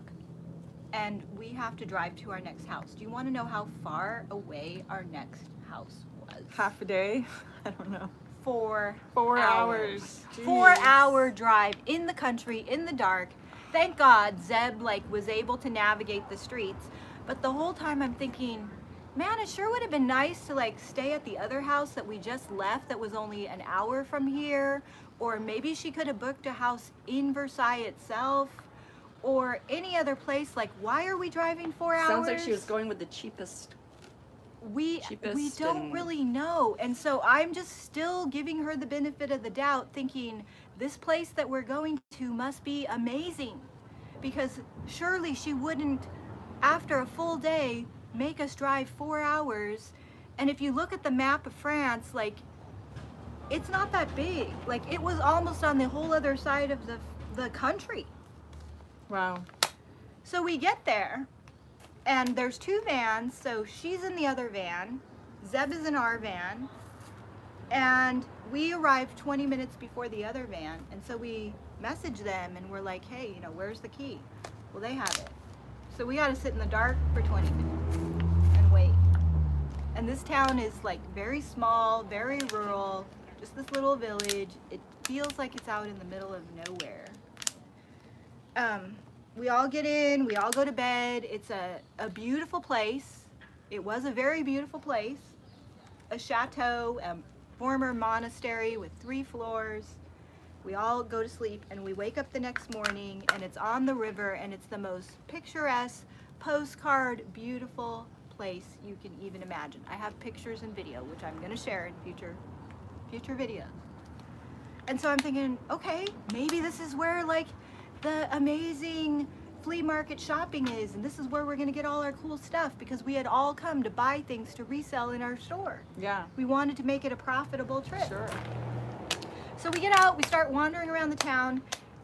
And we have to drive to our next house. Do you want to know how far away our next house was? Half a day? I don't know. Four hours. 4 hour drive in the country, in the dark. Thank God Zeb was able to navigate the streets. But the whole time I'm thinking, man, it sure would have been nice to stay at the other house that we just left that was only an hour from here. Or maybe she could have booked a house in Versailles itself. Or any other place. Like, why are we driving 4 hours? Sounds like she was going with the cheapest. We don't really know. And so I'm just still giving her the benefit of the doubt, thinking this place that we're going to must be amazing, because surely she wouldn't, after a full day, make us drive 4 hours. And if you look at the map of France, it's not that big. It was almost on the whole other side of the country. Wow. So we get there, and there's 2 vans, so she's in the other van, Zeb is in our van, and we arrived 20 minutes before the other van, and so we message them, and we're like, hey, you know, where's the key? Well, they have it. So we gotta sit in the dark for 20 minutes and wait. And this town is very small, very rural, just this little village. It feels like it's out in the middle of nowhere. We all get in, we all go to bed. It's a beautiful place. It was a very beautiful place. A chateau, a former monastery with 3 floors. We all go to sleep, and we wake up the next morning, and it's on the river, and it's the most picturesque, postcard, beautiful place you can even imagine. I have pictures and video, which I'm gonna share in future videos. And so I'm thinking, okay, maybe this is where the amazing flea market shopping is, and this is where we're gonna get all our cool stuff, because we had all come to buy things to resell in our store. Yeah. We wanted to make it a profitable trip. Sure. So we get out, we start wandering around the town,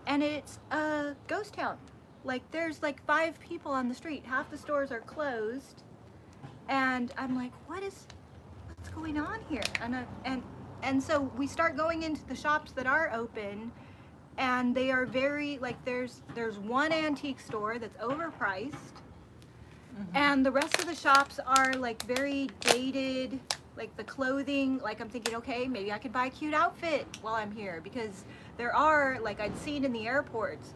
and it's a ghost town. There's 5 people on the street. Half the stores are closed. And I'm like, what's going on here? And so we start going into the shops that are open, and they are very, there's one antique store that's overpriced, and the rest of the shops are very dated, the clothing. I'm thinking, okay, maybe I could buy a cute outfit while I'm here, because there are, I'd seen in the airports,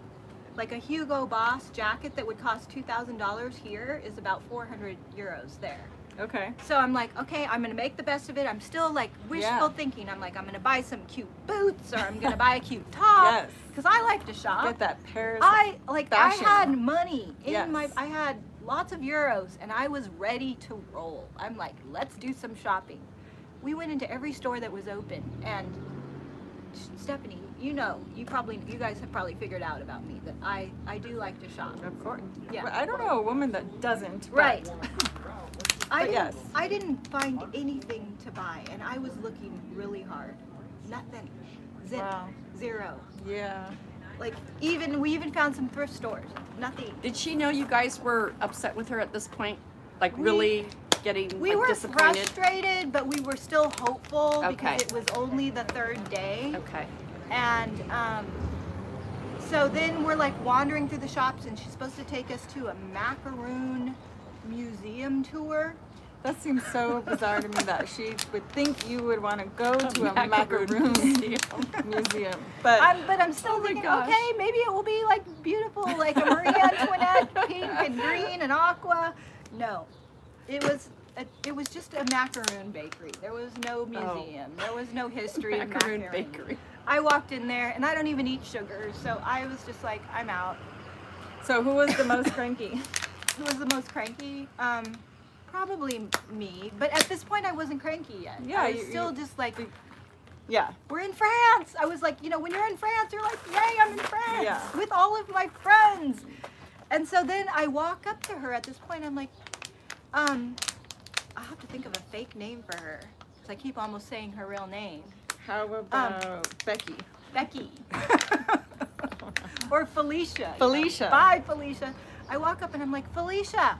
a Hugo Boss jacket that would cost $2,000 here is about 400 euros there. Okay. So I'm like, okay, I'm gonna make the best of it. I'm still wishful thinking. I'm I'm gonna buy some cute boots, or I'm gonna buy a cute top, because I like to shop. Get that Paris fashion. I had money in my. I had lots of euros, and I was ready to roll. I'm like, let's do some shopping. We went into every store that was open, and Stephanie, you know, you guys have probably figured out about me that I do like to shop. Of course. Yeah. Well, I don't know a woman that doesn't. Right. I didn't find anything to buy, and I was looking really hard. Nothing. Zip. Wow. Zero. Yeah. Like, we even found some thrift stores. Nothing. Did she know you guys were upset with her at this point? Like, really getting disappointed? We were frustrated, but we were still hopeful because it was only the third day. Okay. And so then we're like wandering through the shops, and she's supposed to take us to a macaroon museum tour. That seems so bizarre to me that she would think you would want to go to a macaroon museum. But I'm still thinking, okay, maybe it will be like beautiful, like a Marie Antoinette, pink and green and aqua. No, it was just a macaroon bakery. There was no museum. Oh. There was no history of macaroon bakery. I walked in there, and I don't even eat sugar, so I was just like, I'm out. So who was the most cranky? Who was the most cranky? Probably me, but at this point I wasn't cranky yet. Yeah, I was still just like, yeah, we're in France. I was like, you know, when you're in France, you're like, yay, I'm in France with all of my friends. And so then I walk up to her at this point. I'm like, I have to think of a fake name for her because I keep almost saying her real name. How about Becky? Becky. Or Felicia. Felicia. You know? Bye, Felicia. I walk up and I'm like, Felicia.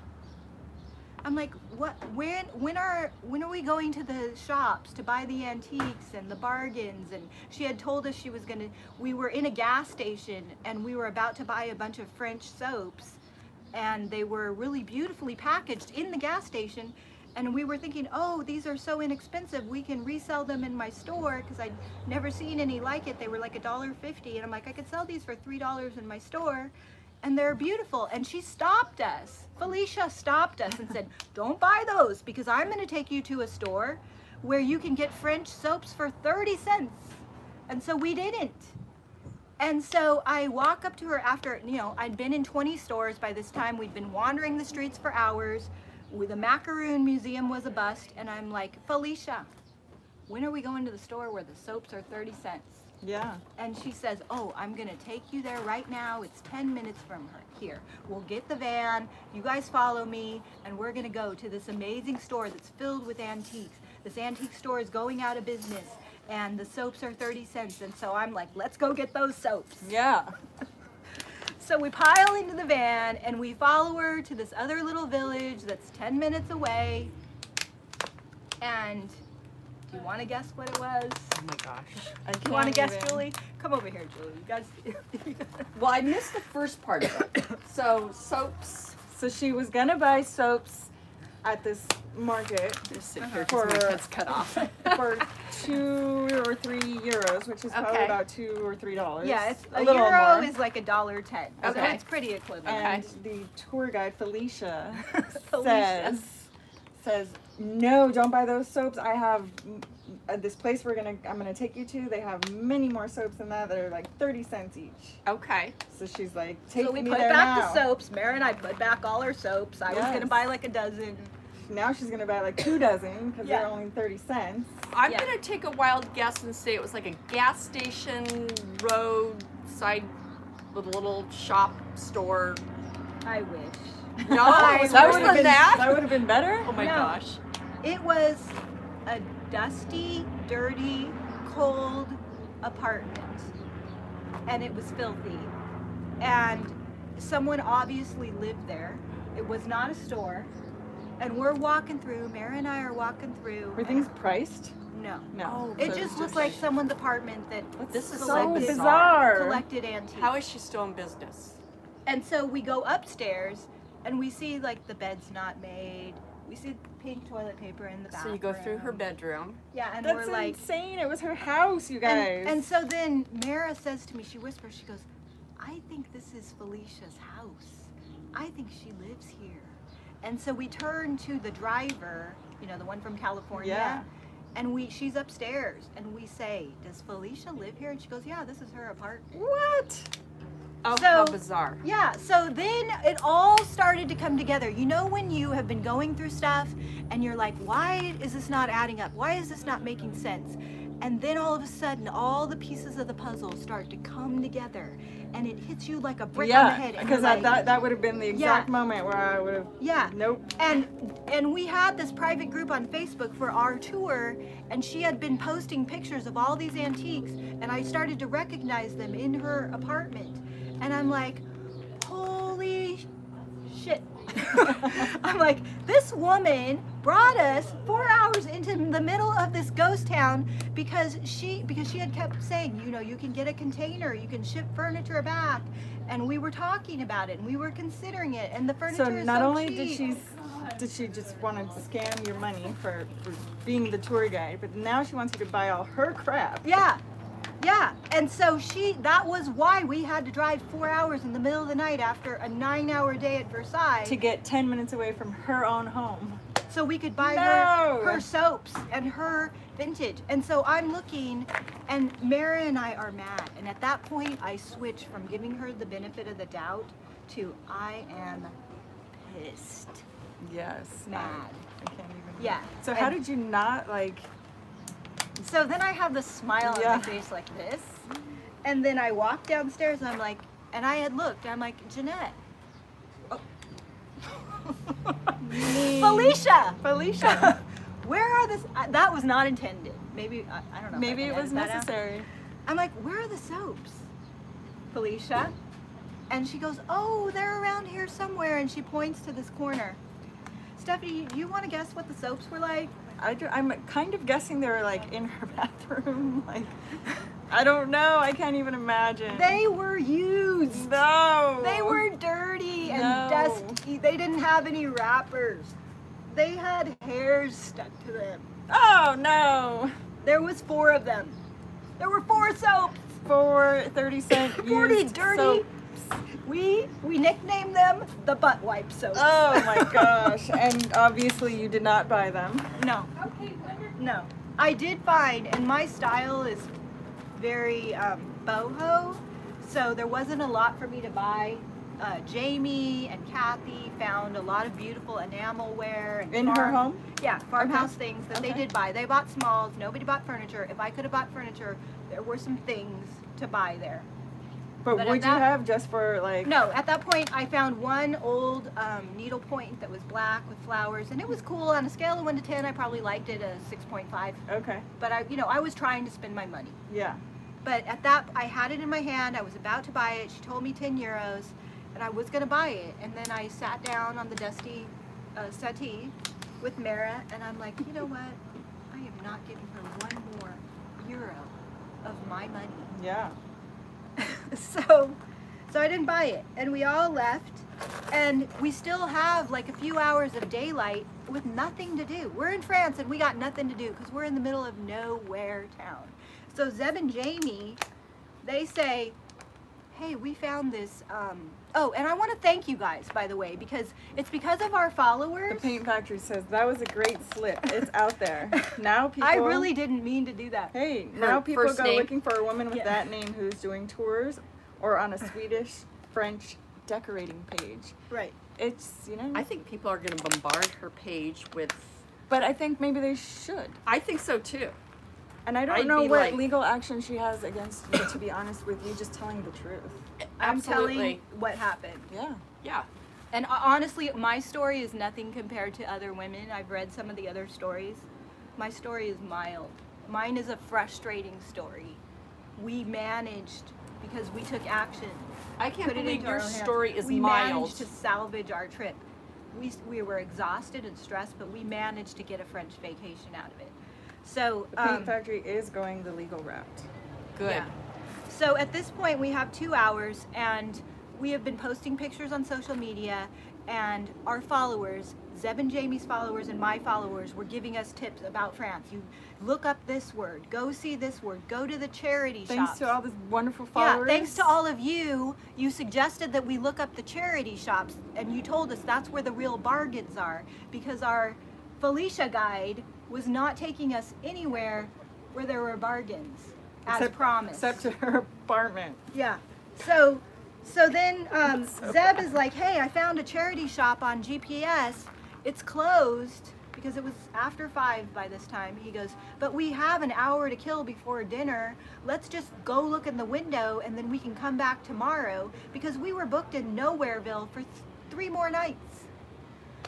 I'm like, what? When are we going to the shops to buy the antiques and the bargains? And she had told us she was gonna. We were in a gas station and we were about to buy a bunch of French soaps, and they were really beautifully packaged in the gas station. And we were thinking, oh, these are so inexpensive. We can resell them in my store because I'd never seen any like it. They were like $1.50, and I'm like, I could sell these for $3 in my store. And they're beautiful. And she stopped us. Felicia stopped us and said, don't buy those because I'm going to take you to a store where you can get French soaps for 30 cents. And so we didn't. And so I walk up to her after, you know, I'd been in 20 stores by this time. We'd been wandering the streets for hours. The Macaroon Museum was a bust. And I'm like, Felicia, when are we going to the store where the soaps are 30 cents? Yeah. And she says, oh, I'm going to take you there right now. It's 10 minutes from here. We'll get the van. You guys follow me. And we're going to go to this amazing store that's filled with antiques. This antique store is going out of business. And the soaps are 30 cents. And so I'm like, let's go get those soaps. Yeah. So we pile into the van and we follow her to this other little village that's 10 minutes away. And you want to guess what it was? Oh my gosh. You want to guess, Julie? Come over here, Julie. You guys. Well, I missed the first part of it. So, soaps. So she was going to buy soaps at this market. Just sit here because my head's cut off. For €2 or €3, which is probably about $2 or $3. Yeah, it's a little more. Is like $1.10. Okay. So it's pretty equivalent. And the tour guide, Felicia, says, no, don't buy those soaps. I have this place I'm gonna take you to. They have many more soaps than that are like 30 cents each. Okay. So she's like, take me there now. So we put back the soaps. Mara and I put back all our soaps. I was gonna buy like a dozen. Now she's gonna buy like 2 dozen because they're only 30 cents. I'm gonna take a wild guess and say it was like a gas station roadside with a little shop store. I wish. No, that would have been better. Oh my gosh. It was a dusty, dirty, cold apartment. And it was filthy. And someone obviously lived there. It was not a store. And we're walking through, Mara and I are walking through. Were things priced? No. No. It just looked like someone's apartment that collected antiques. How is she still in business? And so we go upstairs. And we see like the bed's not made. We see pink toilet paper in the bathroom. So you go through her bedroom. Yeah, and that's insane. It was her house, you guys. And so then Mara says to me, she whispers, she goes, I think this is Felicia's house. I think she lives here. And so we turn to the driver, you know, the one from California. Yeah. And she's upstairs and we say, does Felicia live here? And she goes, yeah, this is her apartment. What? Oh, so, how bizarre. Yeah, so then it all started to come together. You know when you have been going through stuff and you're like, why is this not adding up? Why is this not making sense? And then all of a sudden, all the pieces of the puzzle start to come together and it hits you like a brick on the head. Yeah, because I thought that would have been the exact moment where I would have, nope. And we had this private group on Facebook for our tour, and she had been posting pictures of all these antiques, and I started to recognize them in her apartment. And I'm like, holy shit. I'm like, this woman brought us 4 hours into the middle of this ghost town because she had kept saying, you know, you can get a container, you can ship furniture back. And we were talking about it and we were considering it, and the furniture is so cheap. So not only did she just want to scam your money for being the tour guide, but now she wants you to buy all her crap. Yeah. Yeah, and so that was why we had to drive 4 hours in the middle of the night after a 9-hour day at Versailles. To get 10 minutes away from her own home. So we could buy her soaps and her vintage. And so I'm looking, and Mara and I are mad. And at that point, I switched from giving her the benefit of the doubt to I am pissed. Yes. Mad. I can't even. Yeah. So how did you not, like... So then I have this smile on my face like this, and then I walk downstairs and I'm like, and I had looked, I'm like, Jeanette. Oh. Felicia, where are this, that was not intended. Maybe, I don't know. Maybe it was necessary. Out. I'm like, where are the soaps, Felicia? And she goes, oh, they're around here somewhere. And she points to this corner. Stephanie, do you want to guess what the soaps were like? I'm kind of guessing they were like in her bathroom. Like, I don't know. I can't even imagine. They were used. No. They were dirty and dusty. They didn't have any wrappers. They had hairs stuck to them. Oh, no. There was 4 of them. There were 4 soaps. 4 30-cent used 40 dirty soaps. We nicknamed them the butt wipe soaps. Oh my gosh. And obviously you did not buy them. No. Okay, wonderful. No. I did find, and my style is very boho, so there wasn't a lot for me to buy. Jamie and Kathy found a lot of beautiful enamelware. And in her home? Yeah, farmhouse things that they did buy. They bought smalls. Nobody bought furniture. If I could have bought furniture, there were some things to buy there. But would you have just for like... No, at that point I found one old needlepoint that was black with flowers, and it was cool. On a scale of 1 to 10, I probably liked it a 6.5. Okay. But I, you know, I was trying to spend my money. Yeah. But at that, I had it in my hand. I was about to buy it. She told me 10 euros, and I was going to buy it. And then I sat down on the dusty settee with Mara, and I'm like, you know what? I am not giving her 1 more euro of my money. Yeah. So I didn't buy it, and we all left, and we still have like a few hours of daylight with nothing to do. We're in France and we got nothing to do because we're in the middle of nowhere town. So Zeb and Jamie, they say, hey, we found this, oh, and I want to thank you guys, by the way, because it's because of our followers. The Paint Factory says, that was a great slip. It's out there. Now people... I really didn't mean to do that. Hey, now people go looking for a woman with that name who's doing tours or on a Swedish, French decorating page. Right. It's, you know... I think people are going to bombard her page with... But I think maybe they should. I think so, too. And I don't know what legal action she has against you, to be honest with you, just telling the truth. Absolutely. I'm telling what happened. Yeah. Yeah. And honestly, my story is nothing compared to other women. I've read some of the other stories. My story is mild. Mine is a frustrating story. We managed because we took action. I can't believe your story is mild. We managed to salvage our trip. We were exhausted and stressed, but we managed to get a French vacation out of it. So the Paint Factory is going the legal route. Good. Yeah. So at this point we have 2 hours, and we have been posting pictures on social media, and our followers, Zeb and Jamie's followers and my followers, were giving us tips about France. You look up this word, go see this word, go to the charity shops. Thanks to all the wonderful followers. Yeah, thanks to all of you. You suggested that we look up the charity shops, and you told us that's where the real bargains are, because our Felicia guide was not taking us anywhere where there were bargains, as promised. Except to her apartment. Yeah. So So then Zeb is like, hey, I found a charity shop on GPS. It's closed because it was after 5 by this time. He goes, but we have an hour to kill before dinner. Let's just go look in the window and then we can come back tomorrow, because we were booked in Nowhereville for 3 more nights.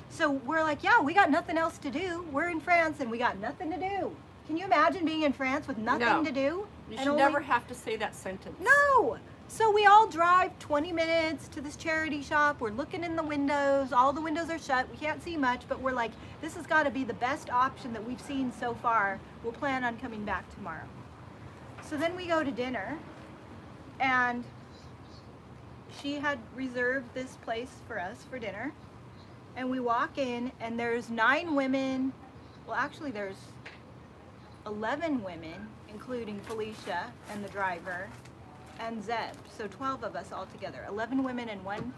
So we're like, yeah, we got nothing else to do. We're in France and we got nothing to do. Can you imagine being in France with nothing to do? You should never have to say that sentence. No. So we all drive 20 minutes to this charity shop. We're looking in the windows. All the windows are shut. We can't see much, but we're like, this has got to be the best option that we've seen so far. We'll plan on coming back tomorrow. So then we go to dinner, and she had reserved this place for us for dinner. And we walk in, and there's 9 women. Well, actually, there's 11 women, including Felicia and the driver and Zeb. So 12 of us all together, 11 women and 1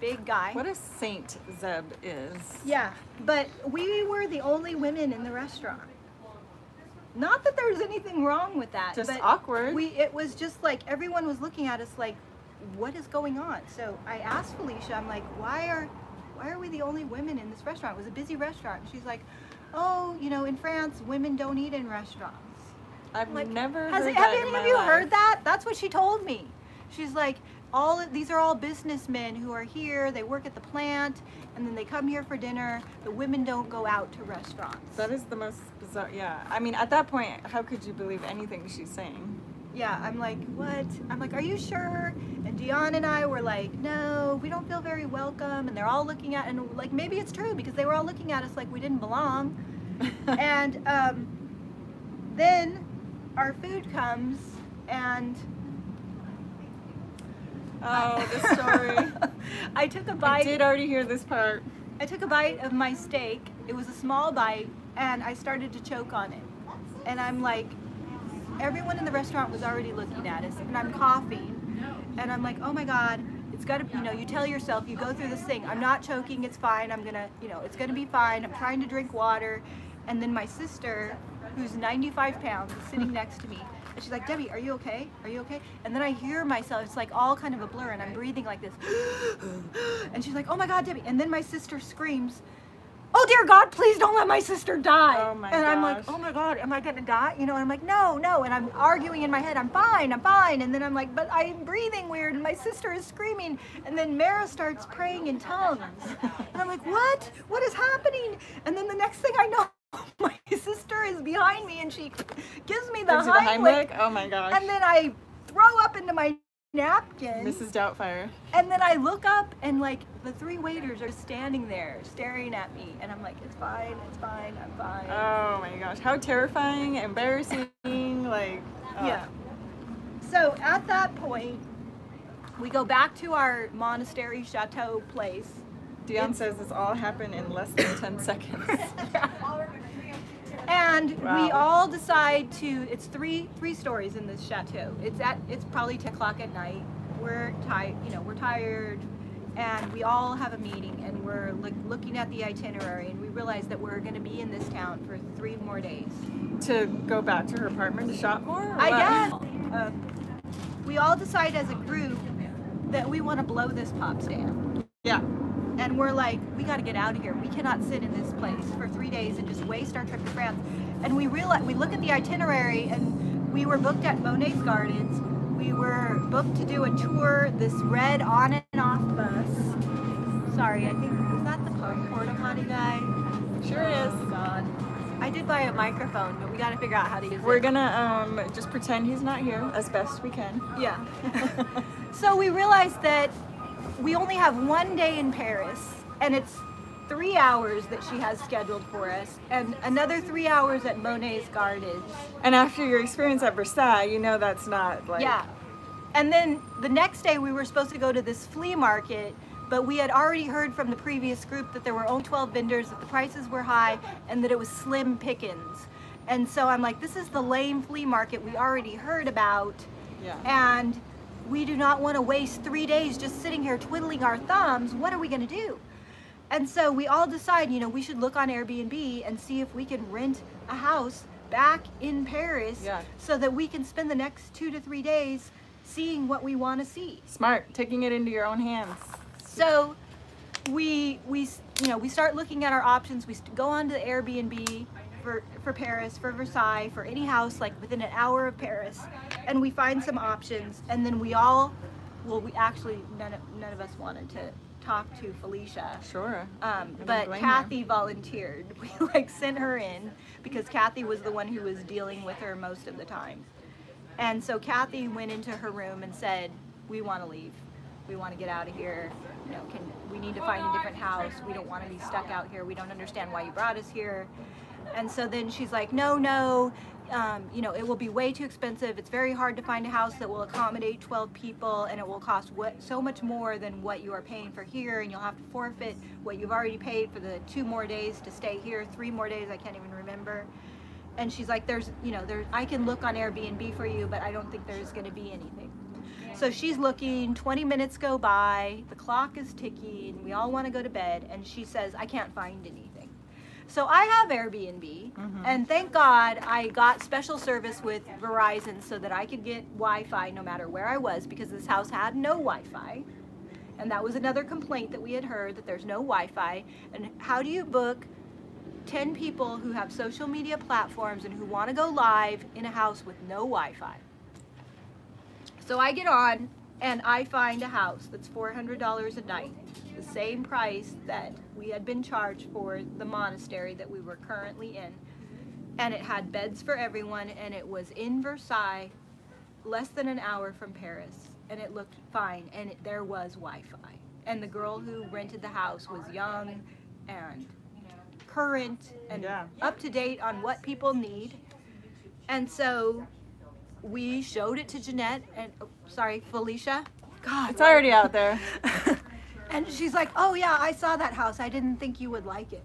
big guy. What a saint Zeb is. Yeah, but we were the only women in the restaurant. Not that there's anything wrong with that. Just but awkward. It was just like everyone was looking at us like, what is going on? So I asked Felicia, I'm like, why are we the only women in this restaurant? It was a busy restaurant. And she's like, oh, you know, in France, women don't eat in restaurants. I've like, never heard that. Have any of you heard that? That's what she told me. She's like, these are all businessmen who are here. They work at the plant, and then they come here for dinner. The women don't go out to restaurants. That is the most bizarre. Yeah, I mean, at that point, how could you believe anything she's saying? Yeah, I'm like, what? I'm like, are you sure? And Dion and I were like, no, we don't feel very welcome. And they're all looking at, and like, maybe it's true because they were all looking at us like we didn't belong. And then our food comes, and oh, the story. I took a bite. I did already hear this part. I took a bite of my steak. It was a small bite, and I started to choke on it. And I'm like, everyone in the restaurant was already looking at us, and I'm coughing. And I'm like, oh my God, it's gotta, you know, you tell yourself, you go through this thing, I'm not choking, it's fine, I'm gonna, you know, it's gonna be fine, I'm trying to drink water. And then my sister, who's 95 pounds, is sitting next to me. And she's like, Debbie, are you okay? Are you okay? And then I hear myself, it's like all kind of a blur, and I'm breathing like this. And she's like, oh my God, Debbie. And then my sister screams, oh dear God, please don't let my sister die. Oh my gosh. I'm like, oh my God, am I gonna die? You know, and I'm like, no, no. And I'm arguing in my head, I'm fine, I'm fine. And then I'm like, but I'm breathing weird, and my sister is screaming. And then Mara starts praying in tongues. And I'm like, what? What is happening? And then the next thing I know, my sister is behind me, and she gives me the Heimlich. Oh my gosh. And then I throw up into my napkin. Mrs. Doubtfire. And then I look up, and like the 3 waiters are standing there staring at me, and I'm like, it's fine, it's fine, I'm fine. Oh my gosh, how terrifying, embarrassing, like. Oh. Yeah. So at that point, we go back to our monastery chateau place. Dion says this all happened in less than 10 seconds. Yeah. And wow. We all decide to, it's three stories in this chateau. It's probably 10 o'clock at night. We're tired, you know, we're tired, and we all have a meeting, and we're like looking at the itinerary, and we realize that we're going to be in this town for 3 more days. To go back to her apartment to shop more? I guess. We all decide as a group that we want to blow this pop stand. Yeah. And we're like, we got to get out of here. We cannot sit in this place for 3 days and just waste our trip to France. And we realize, we look at the itinerary, and we were booked at Monet's Gardens. We were booked to do a tour, this red on and off bus. Sorry, I think, is that the porta potty guy? Sure is. Oh God. I did buy a microphone, but we got to figure out how to use it. We're going to just pretend he's not here as best we can. Yeah. So we realized that we only have 1 day in Paris, and it's 3 hours that she has scheduled for us, and another 3 hours at Monet's Gardens. And after your experience at Versailles, you know that's not like... Yeah. And then the next day we were supposed to go to this flea market, but we had already heard from the previous group that there were only 12 vendors, that the prices were high, and that it was slim pickings. And so I'm like, this is the lame flea market we already heard about. Yeah. And we do not want to waste 3 days just sitting here twiddling our thumbs. What are we going to do? And so we all decide, you know, we should look on Airbnb and see if we can rent a house back in Paris, yeah, so that we can spend the next 2 to 3 days seeing what we want to see. Smart, taking it into your own hands. So we start looking at our options. We go on to the Airbnb for Paris, for Versailles, for any house like within an hour of Paris, and we find some options. And then we all, well, we actually none of us wanted to talk to Felicia. Sure. But Kathy volunteered. We sent her in because Kathy was the one who was dealing with her most of the time. And so Kathy went into her room and said, "We want to leave. We want to get out of here. You know, we need to find a different house. We don't want to be stuck out here. We don't understand why you brought us here." And so then she's like, no, you know, it will be way too expensive. It's very hard to find a house that will accommodate 12 people, and it will cost so much more than what you are paying for here, and you'll have to forfeit what you've already paid for the 2 more days to stay here, 3 more days, I can't even remember. And she's like, I can look on Airbnb for you, but I don't think there's going to be anything. So she's looking, 20 minutes go by, the clock is ticking, we all want to go to bed, and she says, "I can't find anything." So I have Airbnb, and thank God I got special service with Verizon so that I could get Wi-Fi no matter where I was, because this house had no Wi-Fi. And that was another complaint that we had heard, that there's no Wi-Fi. And how do you book 10 people who have social media platforms and who want to go live in a house with no Wi-Fi? So I get on and I find a house that's $400 a night. The same price that we had been charged for the monastery that we were currently in, and it had beds for everyone, and it was in Versailles, less than an hour from Paris, and it looked fine, and there was Wi-Fi, and the girl who rented the house was young and current and up to date on what people need. And so we showed it to Jeanette and Felicia. God, it's already out there. And she's like, "Oh yeah, I saw that house. I didn't think you would like it."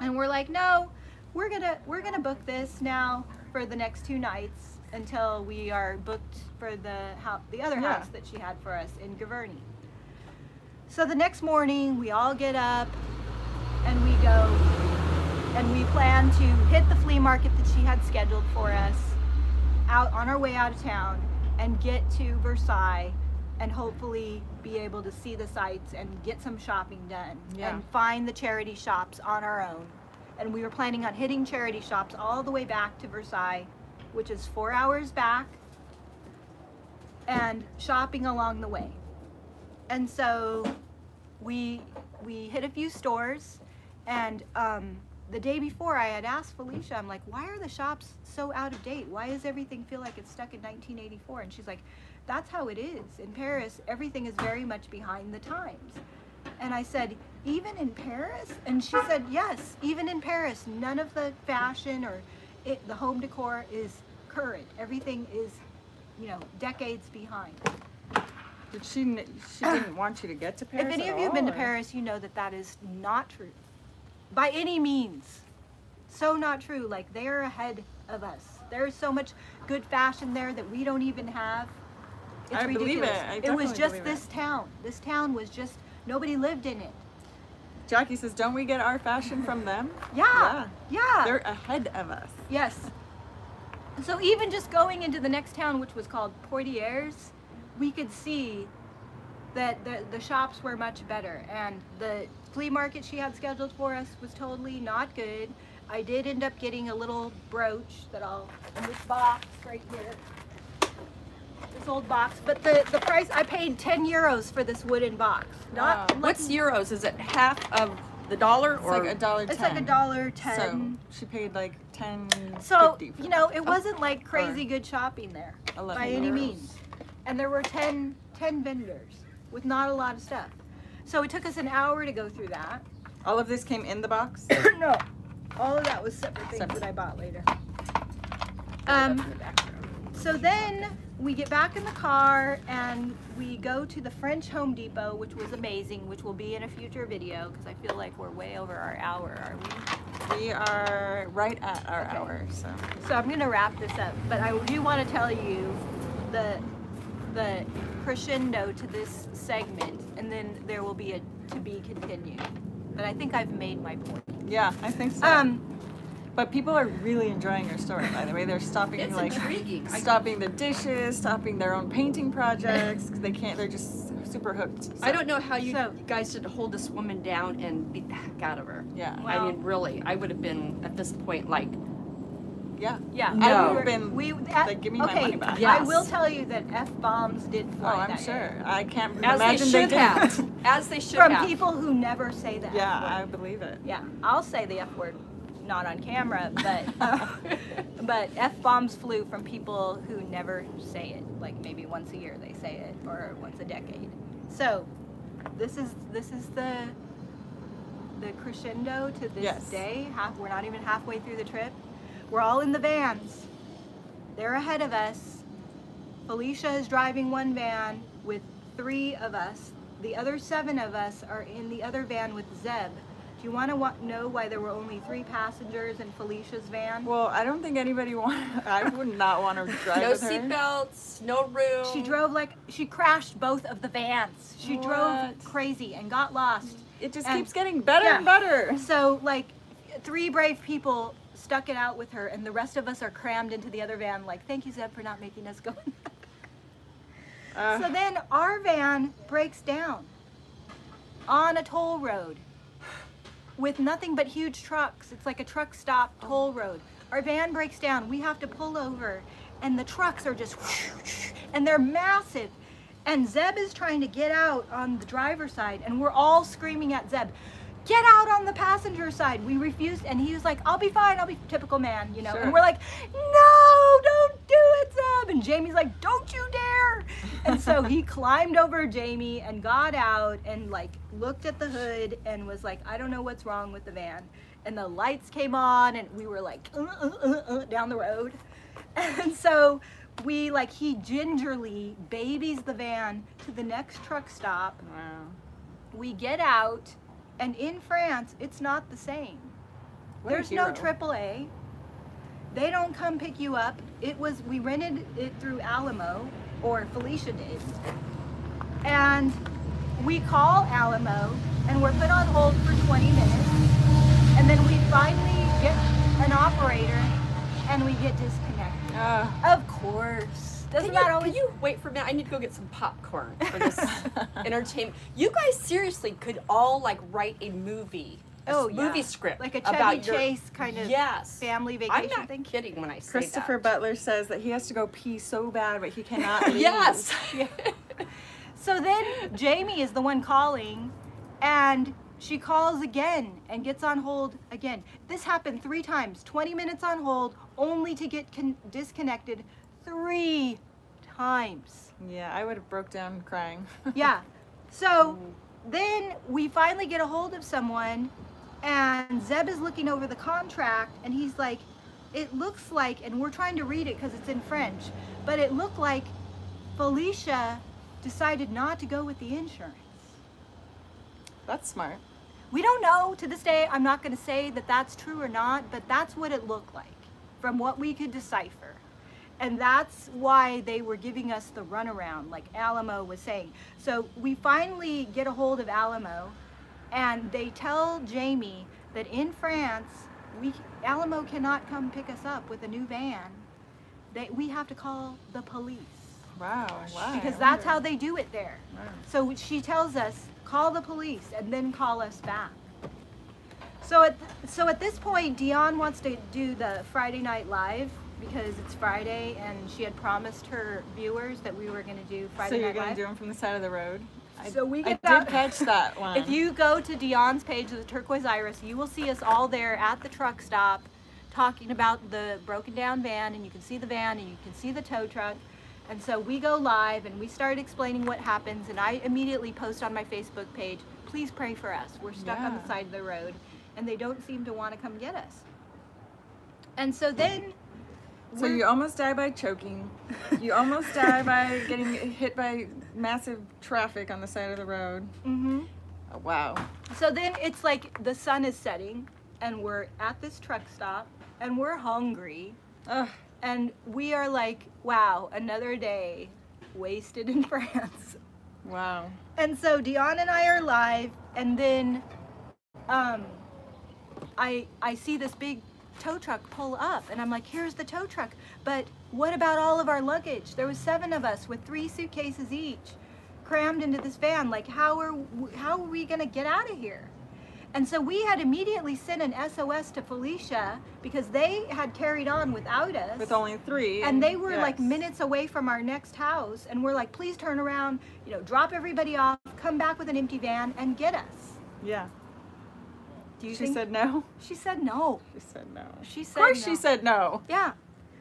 And we're like, "No, we're gonna book this now for the next 2 nights until we are booked for the other house that she had for us in Giverny." So the next morning, we all get up and we go and we plan to hit the flea market that she had scheduled for us out on our way out of town and get to Versailles, and hopefully be able to see the sights and get some shopping done and find the charity shops on our own. And we were planning on hitting charity shops all the way back to Versailles, which is 4 hours back, and shopping along the way. And so we hit a few stores, and the day before I had asked Felicia, I'm like, "Why are the shops so out of date? Why does everything feel like it's stuck in 1984? And she's like, "That's how it is. In Paris, everything is very much behind the times." And I said, "Even in Paris?" And she said, "Yes, even in Paris, none of the fashion or the home decor is current. Everything is, you know, decades behind." Did she didn't want you to get to Paris? If any of you have been to Paris, you know that that is not true. By any means. So not true. Like, they're ahead of us. There's so much good fashion there that we don't even have. It's ridiculous. Believe it. It was just this town. This town was just, nobody lived in it. Jackie says, "Don't we get our fashion from them?" Yeah. They're ahead of us. Yes. So even just going into the next town, which was called Poitiers, we could see that the shops were much better. And the flea market she had scheduled for us was totally not good. I did end up getting a little brooch that I'll, in this box right here. This old box, but the price I paid 10 euros for this wooden box. Not what's euros? Is it half of the dollar? It's or like $1.10. It's like $1.10. So she paid like 10.50. So you know, it wasn't like crazy good shopping there by any means. And there were 10 vendors with not a lot of stuff. So it took us an hour to go through that. All of this came in the box? No, all of that was separate things that I bought later. So then we get back in the car and we go to the French Home Depot, which was amazing, which will be in a future video because I feel like we're way over our hour, are we? We are right at our hour, so. So I'm gonna wrap this up, but I do want to tell you the crescendo to this segment, and then there will be a to be continued. But I think I've made my point. Yeah, I think so. But people are really enjoying your store, by the way. They're stopping, it's like intriguing. Stopping the dishes, stopping their own painting projects because they can't. They're just super hooked. So. I don't know how you guys did hold this woman down and beat the heck out of her. Yeah. Well, I mean, really, I would have been at this point like. Yeah. Yeah. No. I would have been. Like, give me my money back. Yes. I will tell you that F-bombs did fly. Oh, I'm sure. I can't imagine they didn't. As they should have. From people who never say that. Yeah, I believe it. Yeah, I'll say the F word. Not on camera, but but F-bombs flew from people who never say it. Like maybe once a year they say it, or once a decade. So this is the crescendo to this day. We're not even halfway through the trip. We're all in the vans. They're ahead of us. Felicia is driving one van with three of us. The other seven of us are in the other van with Zeb. Do you want to know why there were only three passengers in Felicia's van? Well, I don't think anybody wanted, I would not want to drive with her. No seatbelts, no room. She drove like, she crashed both of the vans. She drove crazy and got lost. It just keeps getting better and better. So like three brave people stuck it out with her and the rest of us are crammed into the other van like, thank you, Zeb, for not making us go in that. So then our van breaks down on a toll road. With nothing but huge trucks. It's like a truck stop toll road. Our van breaks down, we have to pull over, and the trucks are just whoosh, whoosh, and they're massive. And Zeb is trying to get out on the driver's side, and we're all screaming at Zeb, get out on the passenger side. We refused, and he was like, I'll be fine, I'll be typical man, you know? Sure. And we're like, no, don't do it, Zeb. And Jamie's like, don't you dare. And so he climbed over Jamie and got out and like looked at the hood and was like, I don't know what's wrong with the van. And the lights came on and we were like down the road. And so we like, he gingerly babies the van to the next truck stop. Wow. We get out. And in France, it's not the same. There's no AAA. They don't come pick you up. It was, we rented it through Alamo, or Felicia did. And we call Alamo and we're put on hold for 20 minutes. And then we finally get an operator and we get disconnected. Of course. Doesn't that always... Can you wait for a minute? I need to go get some popcorn for this entertainment. You guys seriously could all like write a movie, movie script. Like a Chevy Chase kind of family vacation thing. I'm not kidding when I say that. Christopher Butler says that he has to go pee so bad, but he cannot leave. Yes. So then Jamie is the one calling, and she calls again and gets on hold again. This happened three times, 20 minutes on hold, only to get disconnected three times. Yeah, I would have broke down crying. So then we finally get a hold of someone and Zeb is looking over the contract and he's like, it looks like, and we're trying to read it because it's in French, but it looked like Felicia decided not to go with the insurance. That's smart. We don't know to this day. I'm not going to say that that's true or not, but that's what it looked like from what we could decipher. And that's why they were giving us the runaround, like Alamo was saying. So we finally get a hold of Alamo, and they tell Jamie that in France, Alamo cannot come pick us up with a new van. We have to call the police. Wow, wow. Because that's how they do it there. Wow. So she tells us, call the police, and then call us back. So at this point, Dion wants to do the Friday Night Live, because it's Friday and she had promised her viewers that we were going to do Friday Night Live. So you're going to do them from the side of the road? I did catch that one. If you go to Dion's page of the Turquoise Iris, you will see us all there at the truck stop talking about the broken down van, and you can see the van and you can see the tow truck. And so we go live and we start explaining what happens, and I immediately post on my Facebook page, please pray for us. We're stuck on the side of the road and they don't seem to want to come get us. And so then... So you almost die by choking. You almost die by getting hit by massive traffic on the side of the road. Mm-hmm. Oh, wow. So then it's like the sun is setting and we're at this truck stop and we're hungry. Ugh. And we are like, wow, another day wasted in France. Wow. And so Dion and I are live, and then I see this big tow truck pull up, and I'm like, here's the tow truck, but what about all of our luggage? There was 7 of us with 3 suitcases each crammed into this van. Like, how are we gonna get out of here? And so we had immediately sent an SOS to Felicia because they had carried on without us. With only 3. And they were like minutes away from our next house. And we're like, please turn around, you know, drop everybody off, come back with an empty van and get us. Yeah. Do you think she said no? She said no. She said no. She said no. Of course she said no. Yeah.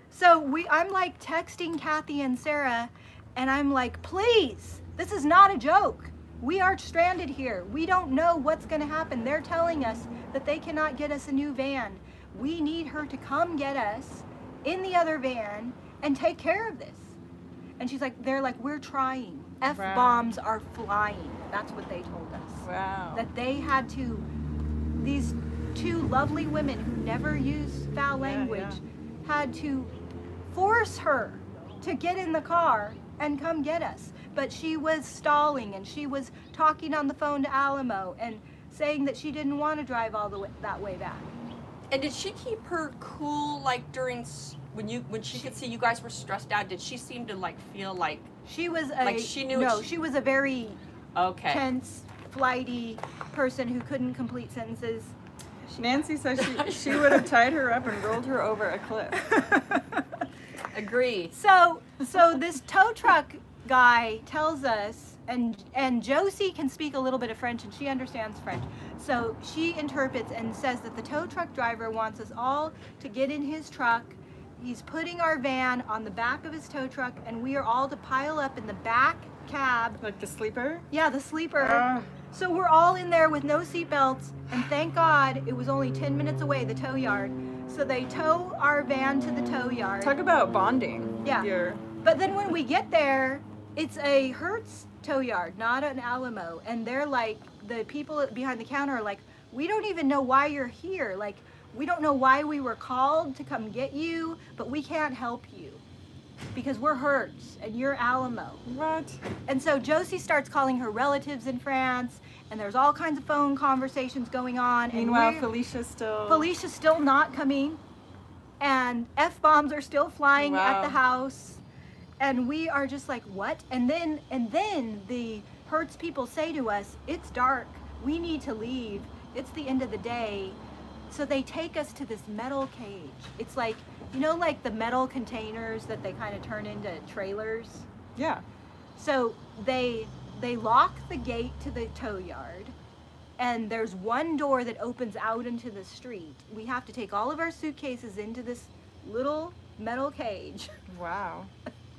So I'm like texting Kathy and Sarah and I'm like, please, this is not a joke. We are stranded here. We don't know what's going to happen. They're telling us that they cannot get us a new van. We need her to come get us in the other van and take care of this. And she's like, they're like, we're trying. F-bombs are flying. That's what they told us. Wow. That they had to, these 2 lovely women who never use foul language had to force her to get in the car and come get us. But she was stalling and she was talking on the phone to Alamo and saying that she didn't want to drive all the way that way back. And did she keep her cool, like during when she could see you guys were stressed out? Did she seem to like feel like she was a, like she knew? No, she was a very tense, flighty person who couldn't complete sentences. Nancy says she would have tied her up and rolled her over a cliff. Agree. So this tow truck guy tells us, and Josie can speak a little bit of French and she understands French, so she interprets and says that the tow truck driver wants us all to get in his truck. He's putting our van on the back of his tow truck and we are all to pile up in the back cab, like the sleeper. Yeah, the sleeper. So we're all in there with no seatbelts, and thank God it was only 10 minutes away, the tow yard. So they tow our van to the tow yard. Talk about bonding. Yeah. But then when we get there, it's a Hertz tow yard, not an Alamo. And they're like, the people behind the counter are like, we don't even know why you're here. Like, we don't know why we were called to come get you, but we can't help you because we're Hertz and you're Alamo. What? And so Josie starts calling her relatives in France and there's all kinds of phone conversations going on. Meanwhile, and Felicia's still not coming and F-bombs are still flying at the house. And we are just like, what? And then the Hertz people say to us, it's dark, we need to leave, it's the end of the day. So they take us to this metal cage. It's like, you know, like the metal containers that they kind of turn into trailers. Yeah. So they lock the gate to the tow yard and there's one door that opens out into the street. We have to take all of our suitcases into this little metal cage. Wow.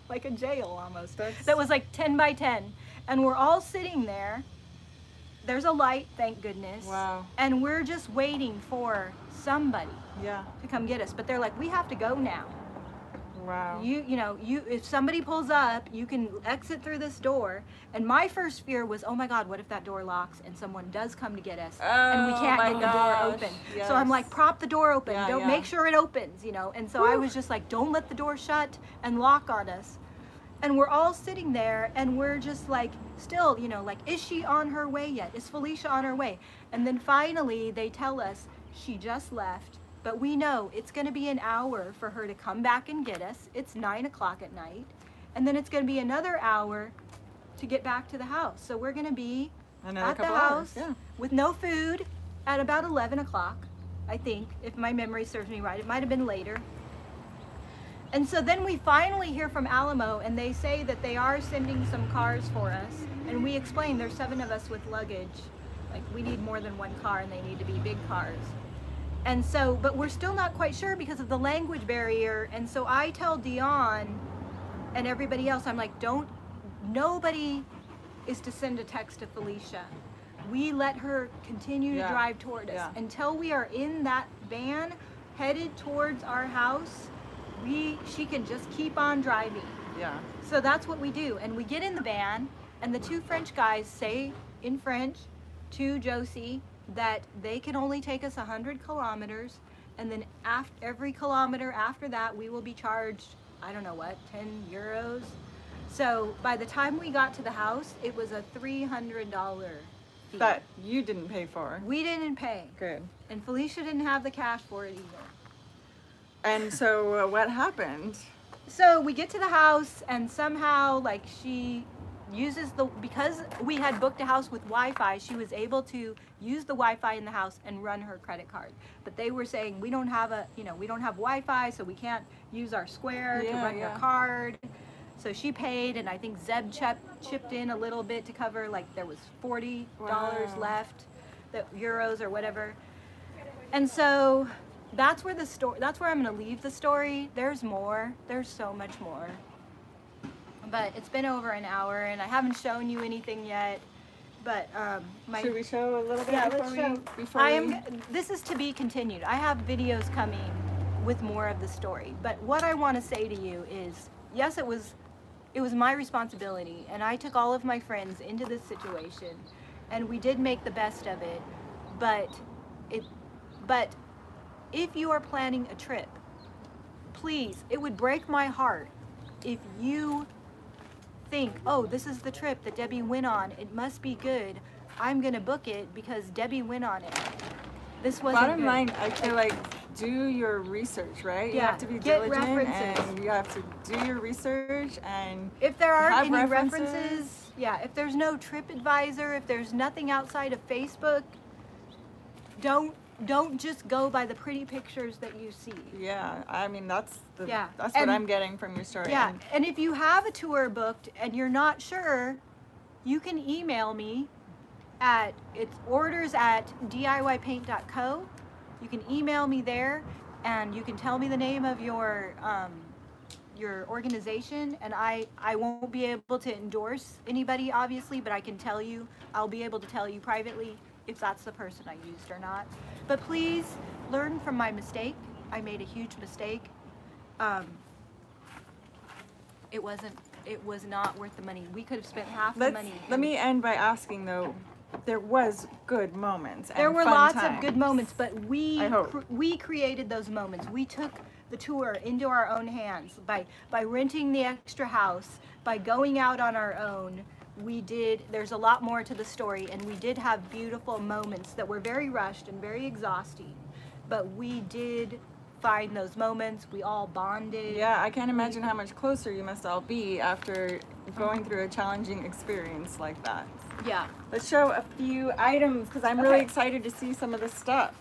Like a jail almost. That was like 10 by 10, and we're all sitting there. There's a light, thank goodness. Wow. And we're just waiting for somebody to come get us, but they're like, we have to go now. Wow. You know, if somebody pulls up, you can exit through this door. And my first fear was, oh my God, what if that door locks and someone does come to get us and we can't get the door open? Yes. So I'm like, prop the door open. Don't make sure it opens, you know? And so I was just like, don't let the door shut and lock on us. And we're all sitting there and we're just like, still, you know, like, is she on her way yet? Is Felicia on her way? And then finally they tell us she just left. But we know it's going to be an hour for her to come back and get us. It's 9 o'clock at night. And then it's going to be another hour to get back to the house. So we're going to be at the house with no food at about 11 o'clock, I think, if my memory serves me right. It might have been later. And so then we finally hear from Alamo, and they say that they are sending some cars for us. And we explain there's 7 of us with luggage. Like, we need more than 1 car, and they need to be big cars. And so, but we're still not quite sure because of the language barrier. And so I tell Dion and everybody else, I'm like, nobody is to send a text to Felicia. We let her continue to drive toward us. Until we are in that van, headed towards our house, she can just keep on driving. Yeah. So that's what we do. And we get in the van and the 2 French guys say in French to Josie that they can only take us 100 kilometers, and then after every kilometer after that we will be charged, I don't know what, 10 euros. So by the time we got to the house, it was a $300 fee. But you didn't pay for it. We didn't pay. Good. And Felicia didn't have the cash for it either. And so what happened? So we get to the house and somehow, like, she uses the, because we had booked a house with Wi-Fi, she was able to use the Wi-Fi in the house and run her credit card. But they were saying, we don't have a, you know, we don't have Wi-Fi, so we can't use our square to run your card. So she paid, and I think Zeb chipped in a little bit to cover, like, there was $40 left, the euros or whatever. And so that's where the story, that's where I'm going to leave the story. There's more. There's so much more. But it's been over an hour, and I haven't shown you anything yet. But should we show a little bit before I am, this is to be continued. I have videos coming with more of the story. But what I want to say to you is, yes, it was my responsibility, and I took all of my friends into this situation, and we did make the best of it. But if you are planning a trip, please, it would break my heart if you think, oh, this is the trip that Debbie went on, it must be good, I'm gonna book it because Debbie went on it. This wasn't good. Bottom line, I feel like, do your research, right? Yeah. You have to be diligent and you have to do your research, and if there are any references, yeah, if there's no TripAdvisor, if there's nothing outside of Facebook, don't just go by the pretty pictures that you see. Yeah, I mean, that's what I'm getting from your story. Yeah, and if you have a tour booked and you're not sure, you can email me at orders@diypaint.co. You can email me there, and you can tell me the name of your organization, and I won't be able to endorse anybody, obviously, but I can tell you, I'll be able to tell you privately if that's the person I used or not. But please learn from my mistake. I made a huge mistake. It was not worth the money. We could have spent half the money. Let me end by asking though, there was good moments. There were lots of good moments, but we created those moments. We took the tour into our own hands by renting the extra house, by going out on our own. We did, there's a lot more to the story, and we did have beautiful moments that were very rushed and very exhausting, but we did find those moments. We all bonded. Yeah, I can't imagine how much closer you must all be after going through a challenging experience like that. Yeah. Let's show a few items, because I'm really excited to see some of the stuff.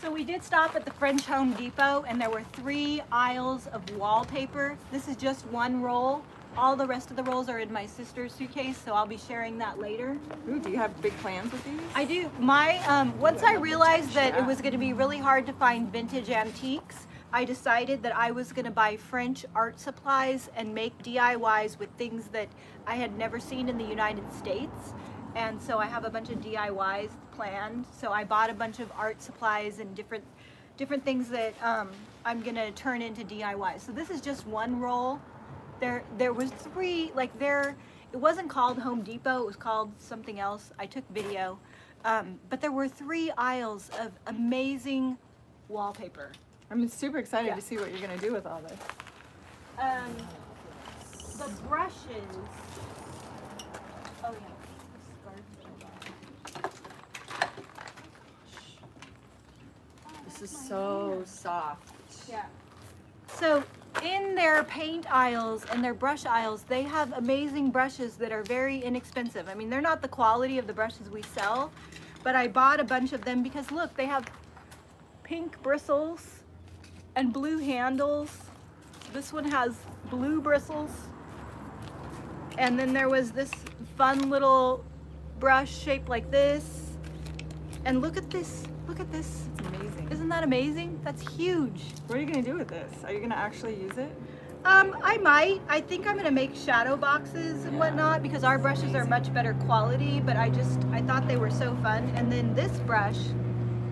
So we did stop at the French Home Depot, and there were 3 aisles of wallpaper. This is just one roll. All the rest of the rolls are in my sister's suitcase, so I'll be sharing that later. Ooh, do you have big plans with these? I do. My once I realized that it was going to be really hard to find vintage antiques, I decided that I was going to buy French art supplies and make DIYs with things that I had never seen in the United States. And so I have a bunch of DIYs planned. So I bought a bunch of art supplies and different things that I'm going to turn into DIYs. So this is just one roll. There was 3, like, there, it wasn't called Home Depot, it was called something else. I took video, but there were 3 aisles of amazing wallpaper. I'm super excited to see what you're going to do with all this. The brushes, oh yeah, this is so soft. Yeah. So in their paint aisles and their brush aisles, they have amazing brushes that are very inexpensive. I mean, they're not the quality of the brushes we sell, but I bought a bunch of them because look, they have pink bristles and blue handles. This one has blue bristles. And then there was this fun little brush shaped like this. And look at this, look at this. It's amazing. Isn't that amazing? That's huge. What are you gonna do with this? Are you gonna actually use it? I might. I think I'm gonna make shadow boxes and whatnot, because our brushes are much better quality, but I thought they were so fun. And then this brush,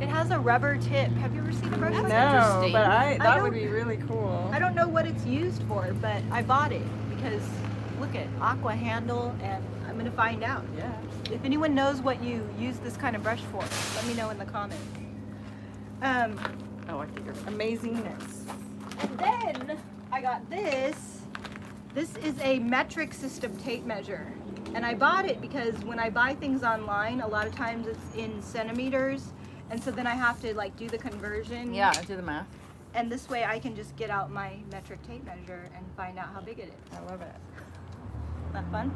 it has a rubber tip. Have you ever seen a brush like that? No, but that would be really cool. I don't know what it's used for, but I bought it because look at aqua handle, and I'm gonna find out. Yeah. If anyone knows what you use this kind of brush for, let me know in the comments. Oh, I think it's amazingness. And then I got this. This is a metric system tape measure. And I bought it because when I buy things online, a lot of times it's in centimeters. And so then I have to like do the conversion. Yeah, do the math. And this way I can just get out my metric tape measure and find out how big it is. I love it. Isn't that fun?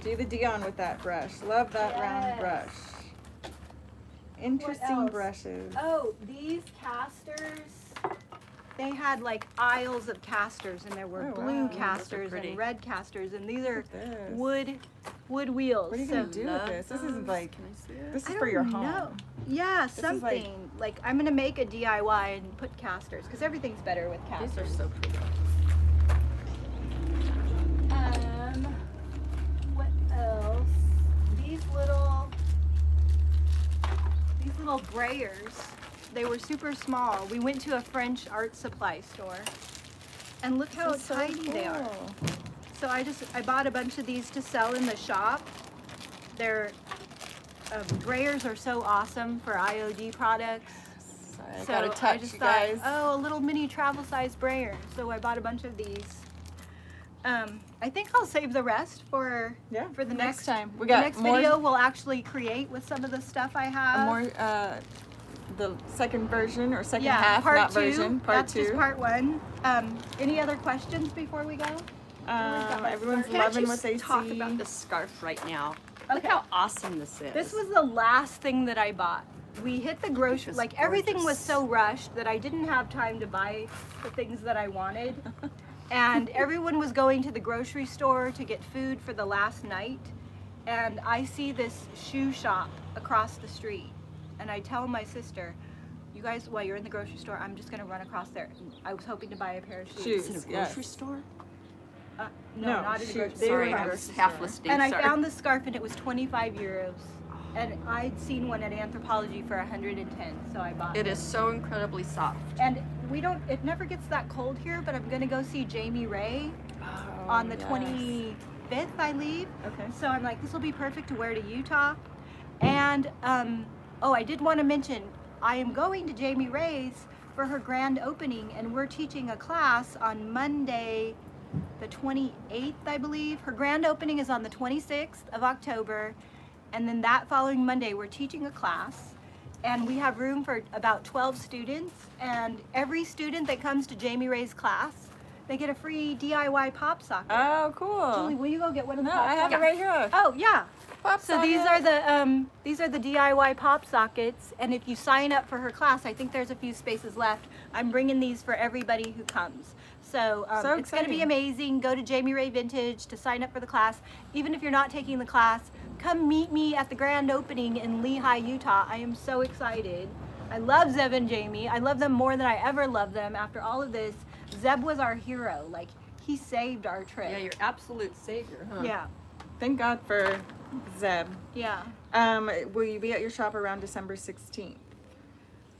Do the Dion with that brush. Love that round brush. Interesting brushes. Oh, these casters. They had like aisles of casters, and there were blue casters and red casters, and these are wood wheels. What are you gonna do with this? This is like, this is for your home. Yeah, something like I'm gonna make a DIY and put casters because everything's better with casters. These are so cool. Else. These little brayers, they were super small. We went to a French art supply store, and look how tiny they are. So I bought a bunch of these to sell in the shop. Their brayers are so awesome for IOD products. So I gotta touch, you guys. Oh, a little mini travel size brayer. So I bought a bunch of these. I think I'll save the rest for for the next time. We got the next video we'll actually create with some of the stuff I have. The second version or second half, part two. That's just part one. Any other questions before we go? Everyone's loving what they see. Can I just talk about the scarf right now? Okay. Look how awesome this is. This was the last thing that I bought. We hit the grocery, like everything was so rushed that I didn't have time to buy the things that I wanted. And everyone was going to the grocery store to get food for the last night. And I see this shoe shop across the street. And I tell my sister, you guys, while you're in the grocery store, I'm just going to run across there. I was hoping to buy a pair of shoes. In a grocery store? No, not in a grocery store. Sorry, I was half listening. And I found this scarf, and it was 25 euros. And I'd seen one at Anthropologie for 110, so I bought it. It is so incredibly soft. And we don't, it never gets that cold here, but I'm gonna go see Jamie Ray on the 25th, I leave. Okay. So I'm like, this will be perfect to wear to Utah. And, I did wanna mention, I am going to Jamie Ray's for her grand opening, and we're teaching a class on Monday, the 28th, I believe. Her grand opening is on the 26th of October. And then that following Monday, we're teaching a class, and we have room for about 12 students. And every student that comes to Jamie Ray's class, they get a free DIY pop socket. Oh, cool! Julie, will you go get one of the? No, I have it right here. Oh, yeah. Pop socket. So these are the DIY pop sockets. And if you sign up for her class, I think there's a few spaces left. I'm bringing these for everybody who comes. So, so it's going to be amazing. Go to Jamie Ray Vintage to sign up for the class. Even if you're not taking the class, come meet me at the grand opening in Lehi, Utah. I am so excited. I love Zeb and Jamie. I love them more than I ever loved them after all of this. Zeb was our hero. Like, he saved our trip. Yeah, your absolute savior, huh? Yeah. Thank God for Zeb. Yeah. Will you be at your shop around December 16th?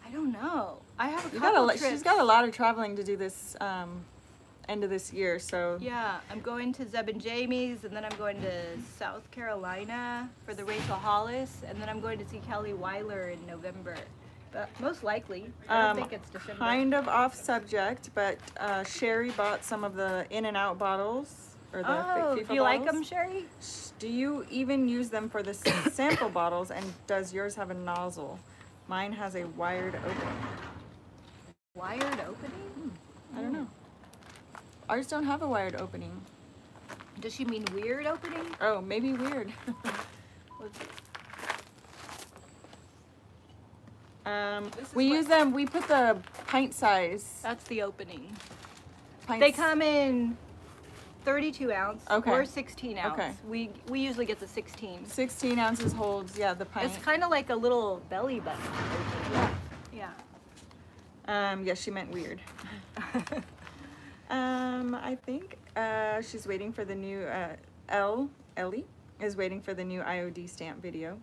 I don't know. I have a couple trips. She's got a lot of traveling to do this end of this year, so yeah, I'm going to Zeb and Jamie's, and then I'm going to South Carolina for the Rachel Hollis, and then I'm going to see Kelly Weller in November, but most likely I don't think it's December. Kind of off subject, but Sherry bought some of the In-N-Out bottles, or the FIFA do you bottles. Like them, Sherry? Do you even use them for the sample bottles, and does yours have a nozzle? Mine has a wired opening. Wired opening? I don't know. Ours don't have a wired opening. Does she mean weird opening? Oh, maybe weird. Let's see. We use them, we put the pint size. That's the opening. Pints. They come in 32 ounce or 16 ounce. Okay. We usually get the 16. 16 ounces holds, yeah, the pint. It's kind of like a little belly button. Yeah. Yeah. Yeah, she meant weird. I think she's waiting for the new Ellie is waiting for the new IOD stamp video.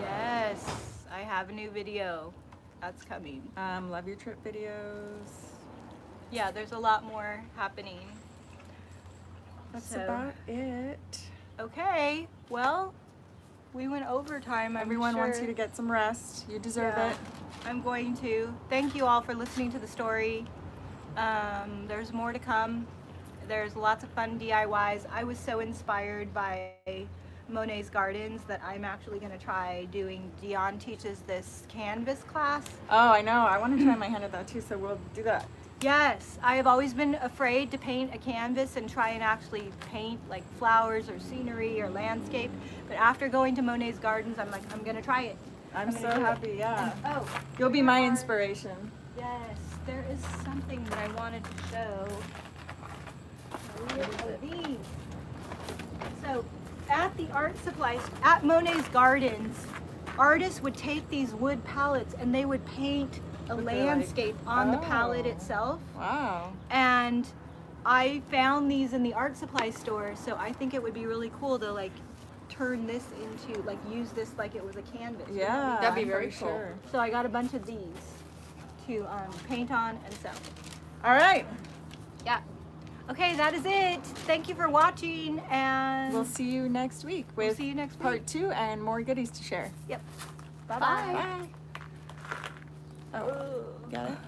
Yes, I have a new video that's coming. Love your trip videos. Yeah, there's a lot more happening. That's about it. Okay, well, we went overtime. Everyone wants you to get some rest. You deserve it. I'm going to. Thank you all for listening to the story. There's more to come. There's lots of fun DIYs. I was so inspired by Monet's Gardens that I'm actually going to try doing. Dion teaches this canvas class. Oh, I know. I want to try my hand at that too, so we'll do that. Yes, I have always been afraid to paint a canvas and try and actually paint like flowers or scenery or landscape. But after going to Monet's Gardens, I'm like, I'm going to try it. I'm so happy, yeah. And, oh, you'll be my inspiration. Yes, there is something that I wanted to show. These. So at the art supplies, at Monet's Gardens, artists would take these wood palettes and they would paint a landscape on the palette itself. Wow. And I found these in the art supply store, so I think it would be really cool to like turn this into, like use this like it was a canvas. Yeah, you know? That'd be very cool. Sure. So I got a bunch of these to paint on and sell. All right. Yeah. Okay, that is it. Thank you for watching, and we'll see you next week with part two and more goodies to share. Yep. Bye-bye. Bye. Oh, got it?